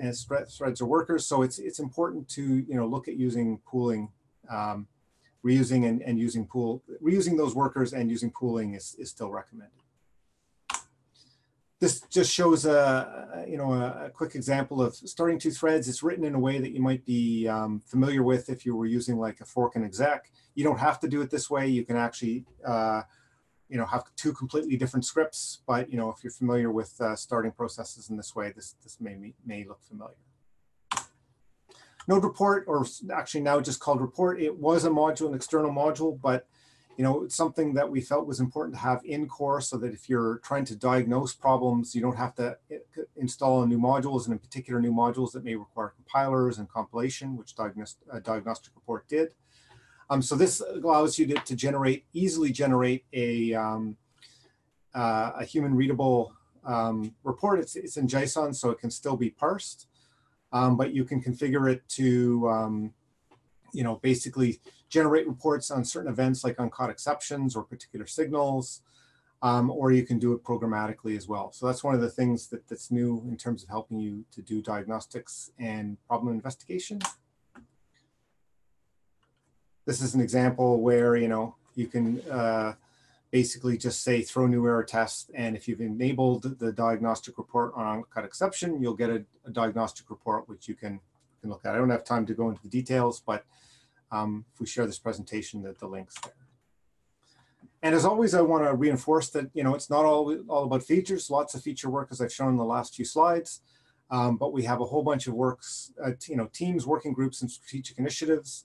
threads are workers, so it's important to, you know, look at using pooling, reusing and using reusing those workers and using pooling is still recommended. This just shows a quick example of starting two threads. It's written in a way that you might be familiar with if you were using like a fork and exec. You don't have to do it this way. You can actually you know, have two completely different scripts. But you know, if you're familiar with starting processes in this way, this may look familiar. Node Report, or actually now just called Report. It was a module, an external module, but you know, it's something that we felt was important to have in core so that if you're trying to diagnose problems, you don't have to install new modules, and in particular new modules that may require compilers and compilation, which Diagnostic Report did. So this allows you to easily generate a human readable report. It's in JSON, so it can still be parsed, but you can configure it to you know, basically generate reports on certain events like uncaught exceptions or particular signals, or you can do it programmatically as well. So that's one of the things that's new in terms of helping you to do diagnostics and problem investigation. This is an example where, you know, you can basically just say throw new error test, and if you've enabled the diagnostic report on uncaught exception, you'll get a diagnostic report which you can look at. I don't have time to go into the details, but if we share this presentation, the link's there. And as always, I want to reinforce that, you know, it's not all about features. Lots of feature work, as I've shown in the last few slides, but we have a whole bunch of works, you know, teams, working groups, and strategic initiatives,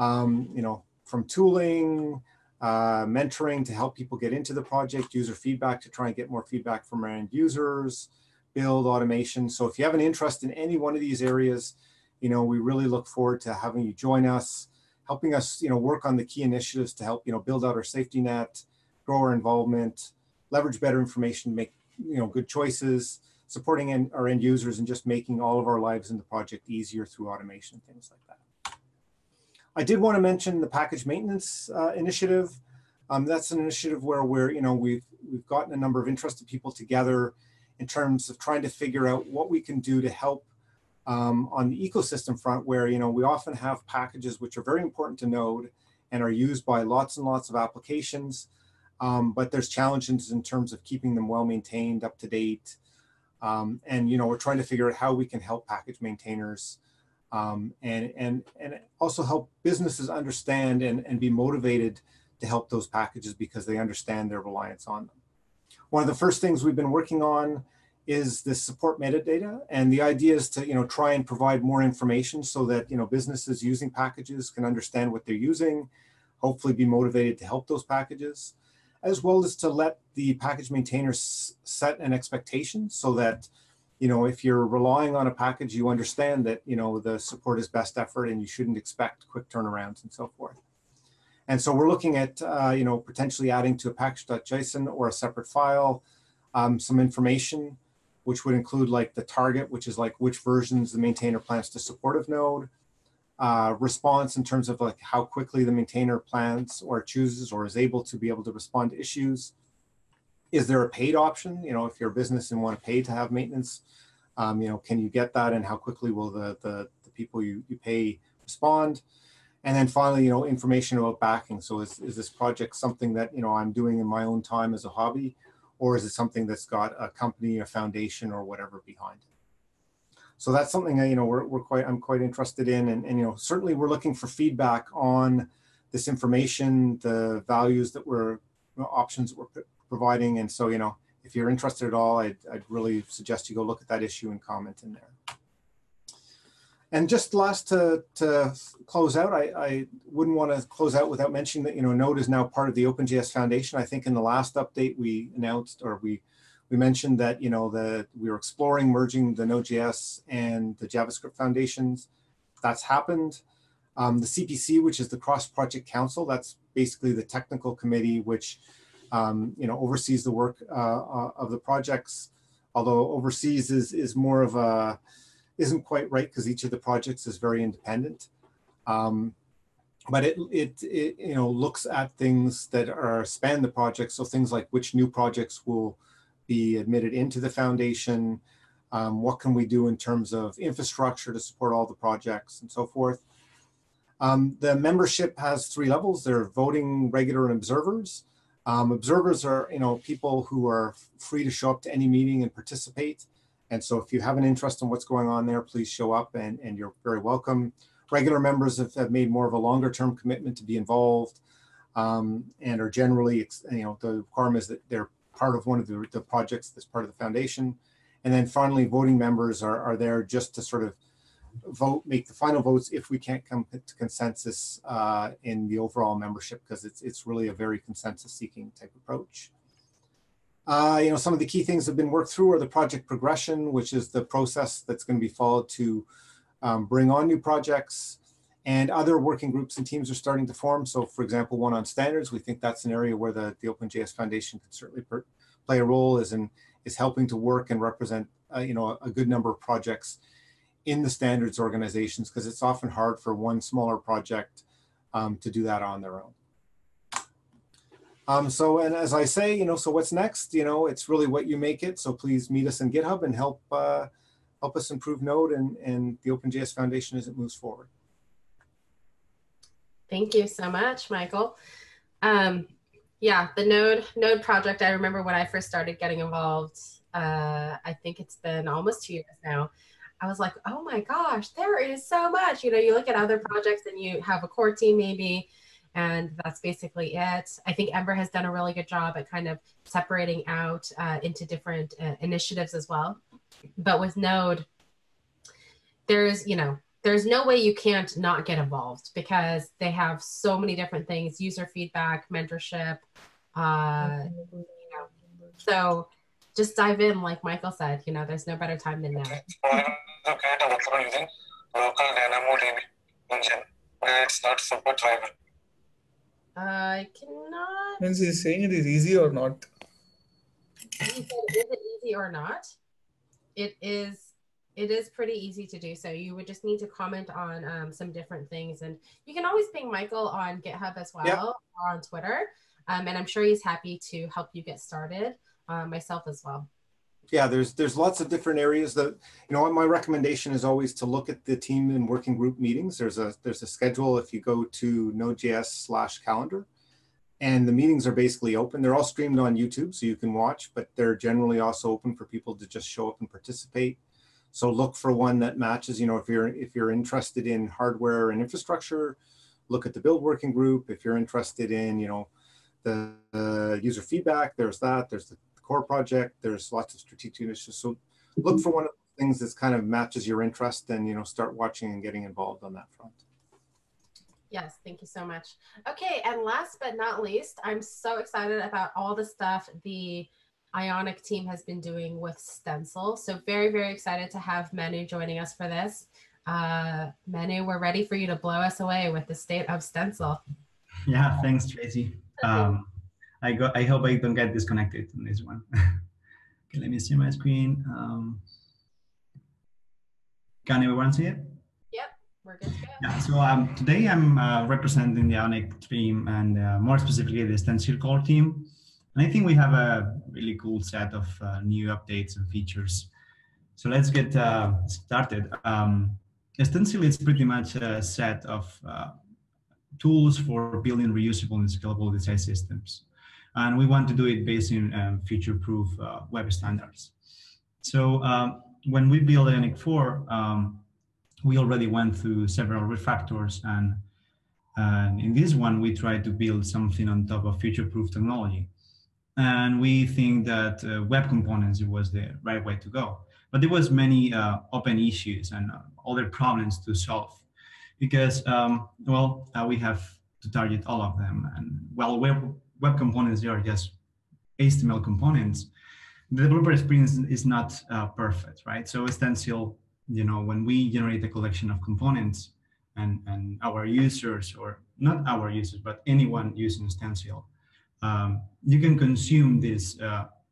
you know, from tooling, mentoring to help people get into the project, user feedback to try and get more feedback from our end users, build automation. So if you have an interest in any one of these areas, you know, we really look forward to having you join us, helping us, you know, work on the key initiatives to help, you know, build out our safety net, grow our involvement, leverage better information, make, you know, good choices, supporting our end users, and just making all of our lives in the project easier through automation, things like that. I did want to mention the package maintenance initiative. That's an initiative where we're, you know, we've gotten a number of interested people together in terms of trying to figure out what we can do to help on the ecosystem front, where, you know, we often have packages which are very important to Node and are used by lots and lots of applications, but there's challenges in terms of keeping them well maintained, up to date, and you know, we're trying to figure out how we can help package maintainers and also help businesses understand and be motivated to help those packages because they understand their reliance on them. One of the first things we've been working on is this support metadata, and the idea is to, you know, try and provide more information so that, you know, businesses using packages can understand what they're using, hopefully be motivated to help those packages, as well as to let the package maintainers set an expectation so that, you know, if you're relying on a package, you understand that, you know, the support is best effort and you shouldn't expect quick turnarounds and so forth. And so we're looking at, you know, potentially adding to a package.json or a separate file some information, which would include like the target, which is like which versions the maintainer plans to support of Node, response in terms of like how quickly the maintainer plans or chooses or is able to respond to issues, Is there a paid option? You know, if you're a business and want to pay to have maintenance, you know, can you get that, and how quickly will the people you pay respond? And then finally, you know, information about backing. So is this project something that, you know, I'm doing in my own time as a hobby, or is it something that's got a company, a foundation, or whatever behind it? So that's something that, you know, I'm quite interested in, and you know, certainly we're looking for feedback on this information, the values that we're, options that we're providing. And so, you know, if you're interested at all, I'd really suggest you go look at that issue and comment in there. And just last to close out, I wouldn't want to close out without mentioning that, you know, Node is now part of the OpenJS Foundation. I think in the last update we announced, or we mentioned that, you know, that we were exploring merging the Node.js and the JavaScript foundations. That's happened. The CPC, which is the Cross-Project Council, that's basically the technical committee which, you know, oversees the work of the projects. Although oversees is more of a, isn't quite right, because each of the projects is very independent, but it you know, looks at things that are span the project. So things like which new projects will be admitted into the foundation, what can we do in terms of infrastructure to support all the projects, and so forth. The membership has 3 levels. They're voting, regular, and observers. Observers are, you know, people who are free to show up to any meeting and participate. And so if you have an interest in what's going on there, please show up, and you're very welcome. Regular members have made more of a longer term commitment to be involved, and are generally, you know, the requirement is that they're part of one of the projects that's part of the foundation. And then finally, voting members are there just to sort of vote, make the final votes if we can't come to consensus in the overall membership, because it's really a very consensus seeking type approach. You know, some of the key things have been worked through are the project progression, which is the process that's going to be followed to bring on new projects, and other working groups and teams are starting to form. So, for example, one on standards, we think that's an area where the OpenJS Foundation can certainly play a role, is helping to work and represent, you know, a good number of projects in the standards organizations, because it's often hard for one smaller project to do that on their own. So, and as I say, you know, so what's next? You know, it's really what you make it. So please meet us in GitHub and help us improve Node and the OpenJS Foundation as it moves forward. Thank you so much, Michael. Yeah, the Node project, I remember when I first started getting involved, I think it's been almost 2 years now. I was like, oh my gosh, there is so much. You know, you look at other projects and you have a core team maybe, and that's basically it. I think Ember has done a really good job at kind of separating out into different initiatives as well. But with Node, there's, you know, there's no way you can't not get involved, because they have so many different things: user feedback, mentorship. You know, so just dive in, like Michael said. You know, there's no better time than now. I cannot. Means he's saying it is easy or not. Is it easy or not? It is. It is pretty easy to do. So you would just need to comment on some different things, and you can always ping Michael on GitHub as well, yep, or on Twitter. And I'm sure he's happy to help you get started. Myself as well. Yeah, there's lots of different areas that, you know, my recommendation is always to look at the team and working group meetings. There's a schedule if you go to nodejs.calendar, and the meetings are basically open. They're all streamed on YouTube, so you can watch, but they're generally also open for people to just show up and participate. So look for one that matches, you know, if you're interested in hardware and infrastructure, look at the build working group. If you're interested in, you know, the user feedback, there's that, there's the core project, there's lots of strategic initiatives. So look for one of the things that kind of matches your interest, and, you know, start watching and getting involved on that front. Yes, thank you so much. Okay, and last but not least, I'm so excited about all the stuff the Ionic team has been doing with Stencil. So very, very excited to have Manu joining us for this. Manu, we're ready for you to blow us away with the state of Stencil. Yeah, thanks, Tracy. I hope I don't get disconnected from this one. Okay, let me see my screen. Can everyone see it? Yep, we're good to go. Yeah, so today I'm representing the Ionic team, and more specifically the Stencil core team. And I think we have a really cool set of new updates and features. So let's get started. Stencil is pretty much a set of tools for building reusable and scalable design systems. And we want to do it based on future-proof web standards. So when we build ENIC 4, we already went through several refactors, and in this one, we tried to build something on top of future-proof technology. And we think that web components was the right way to go. But there was many open issues and other problems to solve, because, well, we have to target all of them. And while web components are just HTML components, the developer experience is not perfect, right? So Stencil, you know, when we generate a collection of components and our users, or not our users, but anyone using Stencil, you can consume this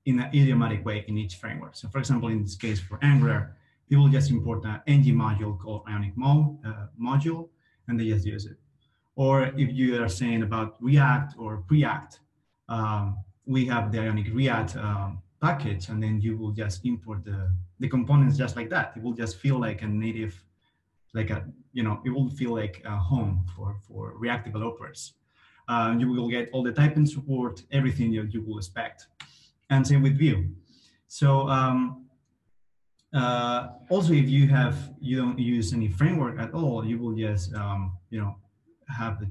in an idiomatic way in each framework. So for example, in this case for Angular, you will just import an ng module called Ionic module, and they just use it. Or if you are saying about React or Preact, we have the Ionic React package, and then you will just import the components just like that. It will just feel like a native, like a, you know, it will feel like a home for React developers. You will get all the typing support, everything you will expect. And same with Vue. So also, if you don't use any framework at all, you will just you know, have the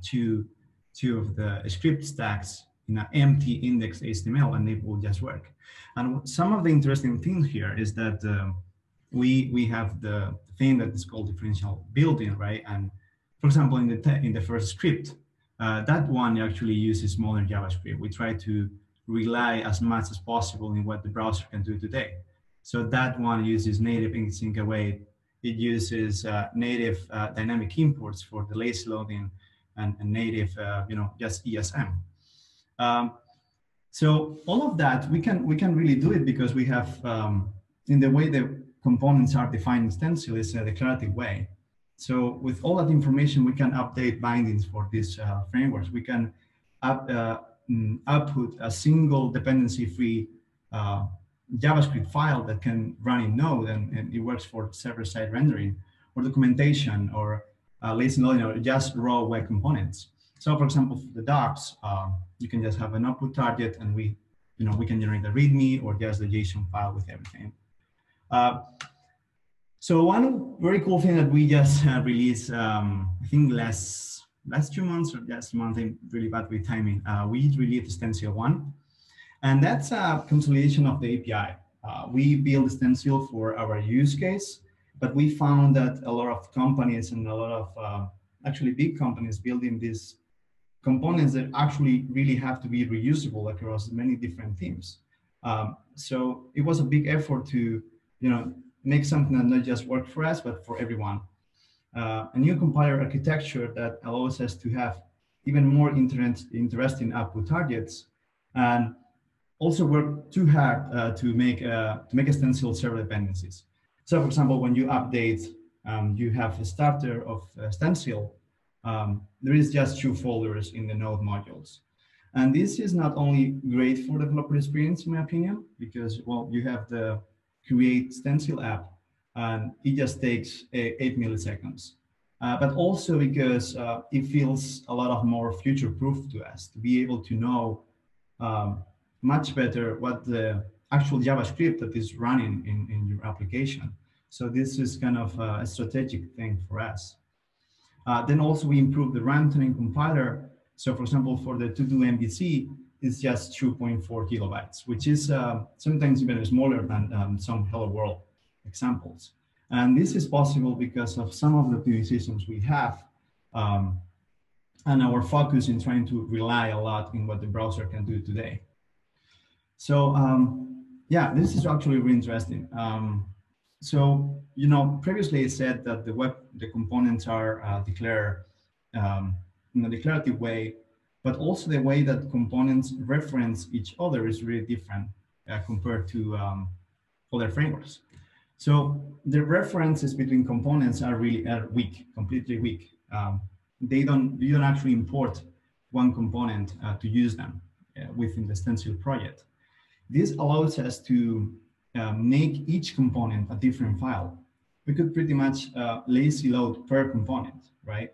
two of the script stacks in an empty index HTML, and it will just work. And some of the interesting things here is that we have the thing that is called differential building, right? And for example, in the first script, that one actually uses modern JavaScript. We try to rely as much as possible on what the browser can do today. So that one uses native async await. It uses native dynamic imports for the lazy loading and native, you know, just ESM. So all of that we can really do it because we have in the way the components are defined in Stencil is a declarative way. So with all that information, we can update bindings for these frameworks. We can output a single dependency-free JavaScript file that can run in Node, and it works for server-side rendering, or documentation, or lazy loading, or just raw web components. So, for example, for the docs, you can just have an output target, and we can generate the README or just the JSON file with everything. So one very cool thing that we just released, I think last 2 months or just a month, I'm really bad with timing. We released Stencil 1, and that's a consolidation of the API. We built Stencil for our use case, but we found that a lot of companies and a lot of actually big companies building these components that actually really have to be reusable across many different themes. So it was a big effort to, you know, make something that not just work for us, but for everyone. A new compiler architecture that allows us to have even more interesting output targets, and also work too hard to make Stencil server dependencies. So for example, when you update, you have a starter of Stencil, there is just 2 folders in the node modules. And this is not only great for developer experience, in my opinion, because, well, you have the create Stencil app, and it just takes 8 milliseconds. But also because it feels a lot of more future-proof to us, to be able to know much better what the actual JavaScript that is running in your application. So this is kind of a strategic thing for us. Then also we improve the runtime compiler. So for example, for the to-do MVC, it's just 2.4 kilobytes, which is sometimes even smaller than some Hello World examples. And this is possible because of some of the optimizations we have and our focus in trying to rely a lot on what the browser can do today. So yeah, this is actually really interesting. So, you know, previously I said that the components are declared in a declarative way, but also the way that components reference each other is really different compared to other frameworks. So the references between components are really weak, completely weak. You don't actually import one component to use them. within the Stencil project. This allows us to make each component a different file. We could pretty much lazy load per component, right?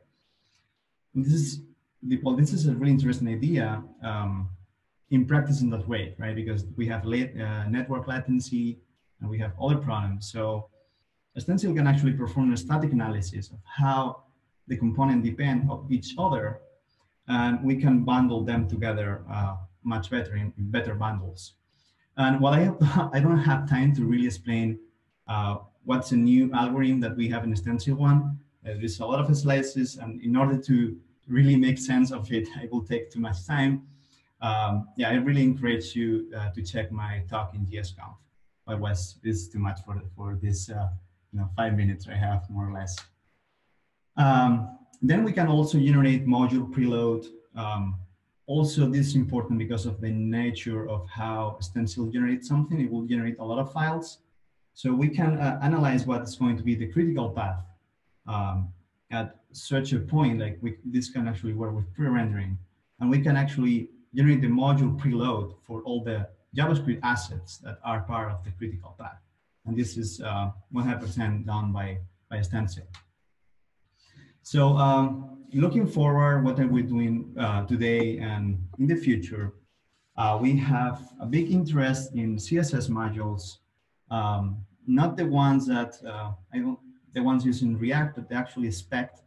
This is a really interesting idea in practice in that way, right? Because we have network latency and we have other problems. So Stencil can actually perform a static analysis of how the component depend on each other, and we can bundle them together much better in better bundles. And what I don't have time to really explain what's a new algorithm that we have in the Stencil one. There's a lot of slices, and in order to really make sense of it, it will take too much time. Yeah, I really encourage you to check my talk in GSConf. Otherwise, this is too much for this 5 minutes I have, more or less. Then we can also generate module preload. Also, this is important because of the nature of how Stencil generates something. It will generate a lot of files. So we can analyze what is going to be the critical path at such a point, like this can actually work with pre-rendering. And we can actually generate the module preload for all the JavaScript assets that are part of the critical path. And this is 100% done by Stencil. So looking forward, what are we doing today and in the future? We have a big interest in CSS modules, not the ones that the ones used in React, but they actually spec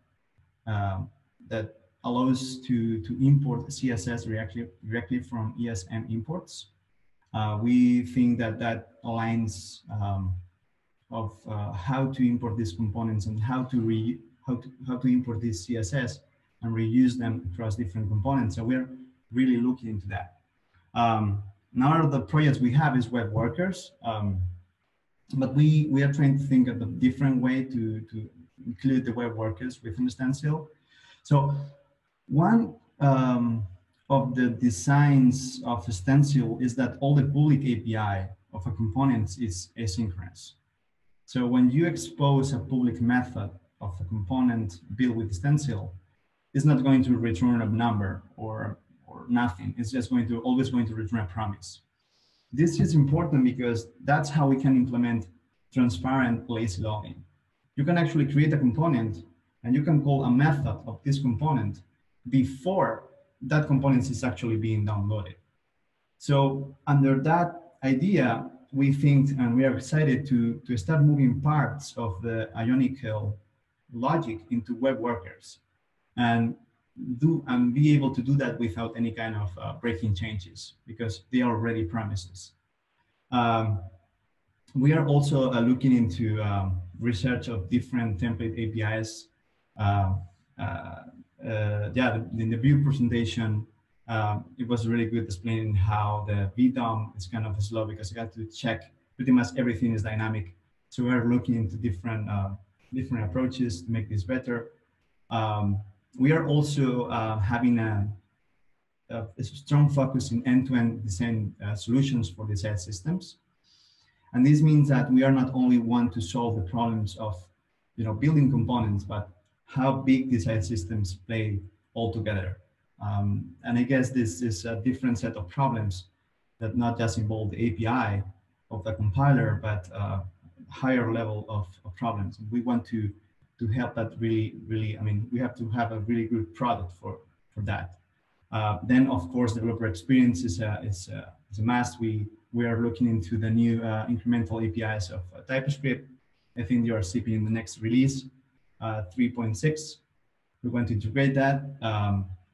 that allows to import CSS directly from ESM imports. We think that that aligns of how to import these components and how to import this CSS and reuse them across different components. So we're really looking into that. None of the projects we have is Web Workers, but we are trying to think of a different way to include the Web Workers within Stencil. So one of the designs of Stencil is that all the public API of a component is asynchronous. So when you expose a public method of a component built with Stencil, it's not going to return a number or nothing. It's just going to always return a promise. This is important because that's how we can implement transparent lazy logging. You can actually create a component and you can call a method of this component before that component is actually being downloaded. So under that idea, we think and we are excited to start moving parts of the Ionic logic into Web Workers and be able to do that without any kind of breaking changes because they are already promises. We are also looking into research of different template APIs. Yeah, in the Vue presentation, it was really good explaining how the VDOM is kind of slow because you have to check pretty much everything is dynamic. So we're looking into different approaches to make this better. We are also having a strong focus in end-to-end design solutions for design systems. And this means that we are not only want to solve the problems of building components, but how big design systems play all together. And I guess this is a different set of problems that not just involve the API of the compiler, but higher level of problems. We want to help that really, I mean, we have to have a really good product for that. Then of course, developer experience is a must. We are looking into the new incremental APIs of TypeScript. I think you are seeing in the next release, 3.6. We're going to integrate that,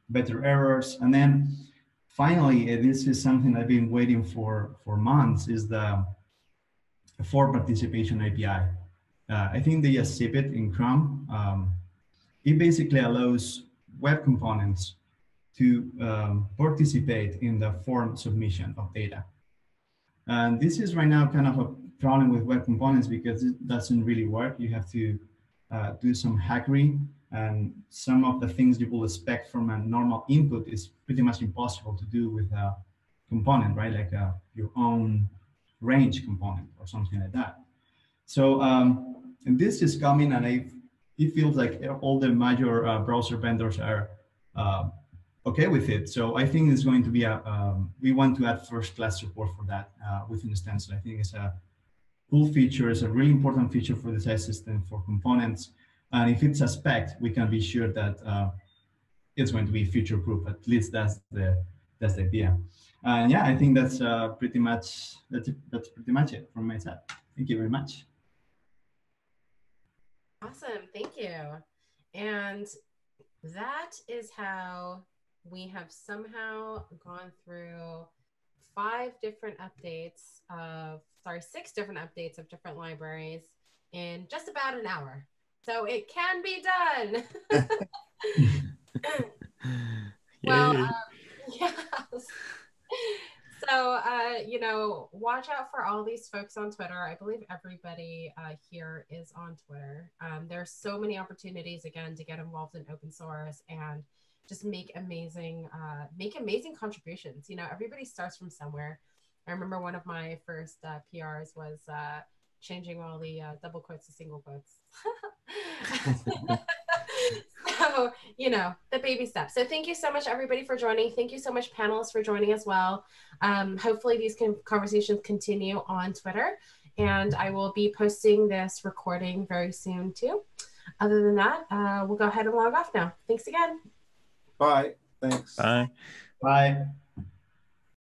better errors. And then finally, this is something I've been waiting for months, is the for participation API. I think they just ship it in Chrome. It basically allows web components to participate in the form submission of data. And this is right now kind of a problem with web components because it doesn't really work. You have to do some hackery, and some of the things you will expect from a normal input is pretty much impossible to do with a component, right? Like your own range component or something like that. So this is coming, and it feels like all the major browser vendors are okay with it. So I think it's going to be a, we want to add first class support for that within the Stencil. I think it's a cool feature. It's a really important feature for the design system, for components. And if it's a spec, we can be sure that it's going to be future proof. At least that's the idea. And yeah, I think that's pretty much it from my side. Thank you very much. Awesome, thank you. And that is how we have somehow gone through six different updates of different libraries in just about an hour. So it can be done. Well, yes. So, you know, watch out for all these folks on Twitter. I believe everybody here is on Twitter. There's so many opportunities, again, to get involved in open source and just make amazing contributions. You know, everybody starts from somewhere. I remember one of my first PRs was changing all the double quotes to single quotes. So, you know, the baby steps. So thank you so much, everybody, for joining. Thank you so much, panelists, for joining as well. Hopefully these conversations continue on Twitter, and I will be posting this recording very soon, too. Other than that, we'll go ahead and log off now. Thanks again. Bye. Thanks. Bye. Bye.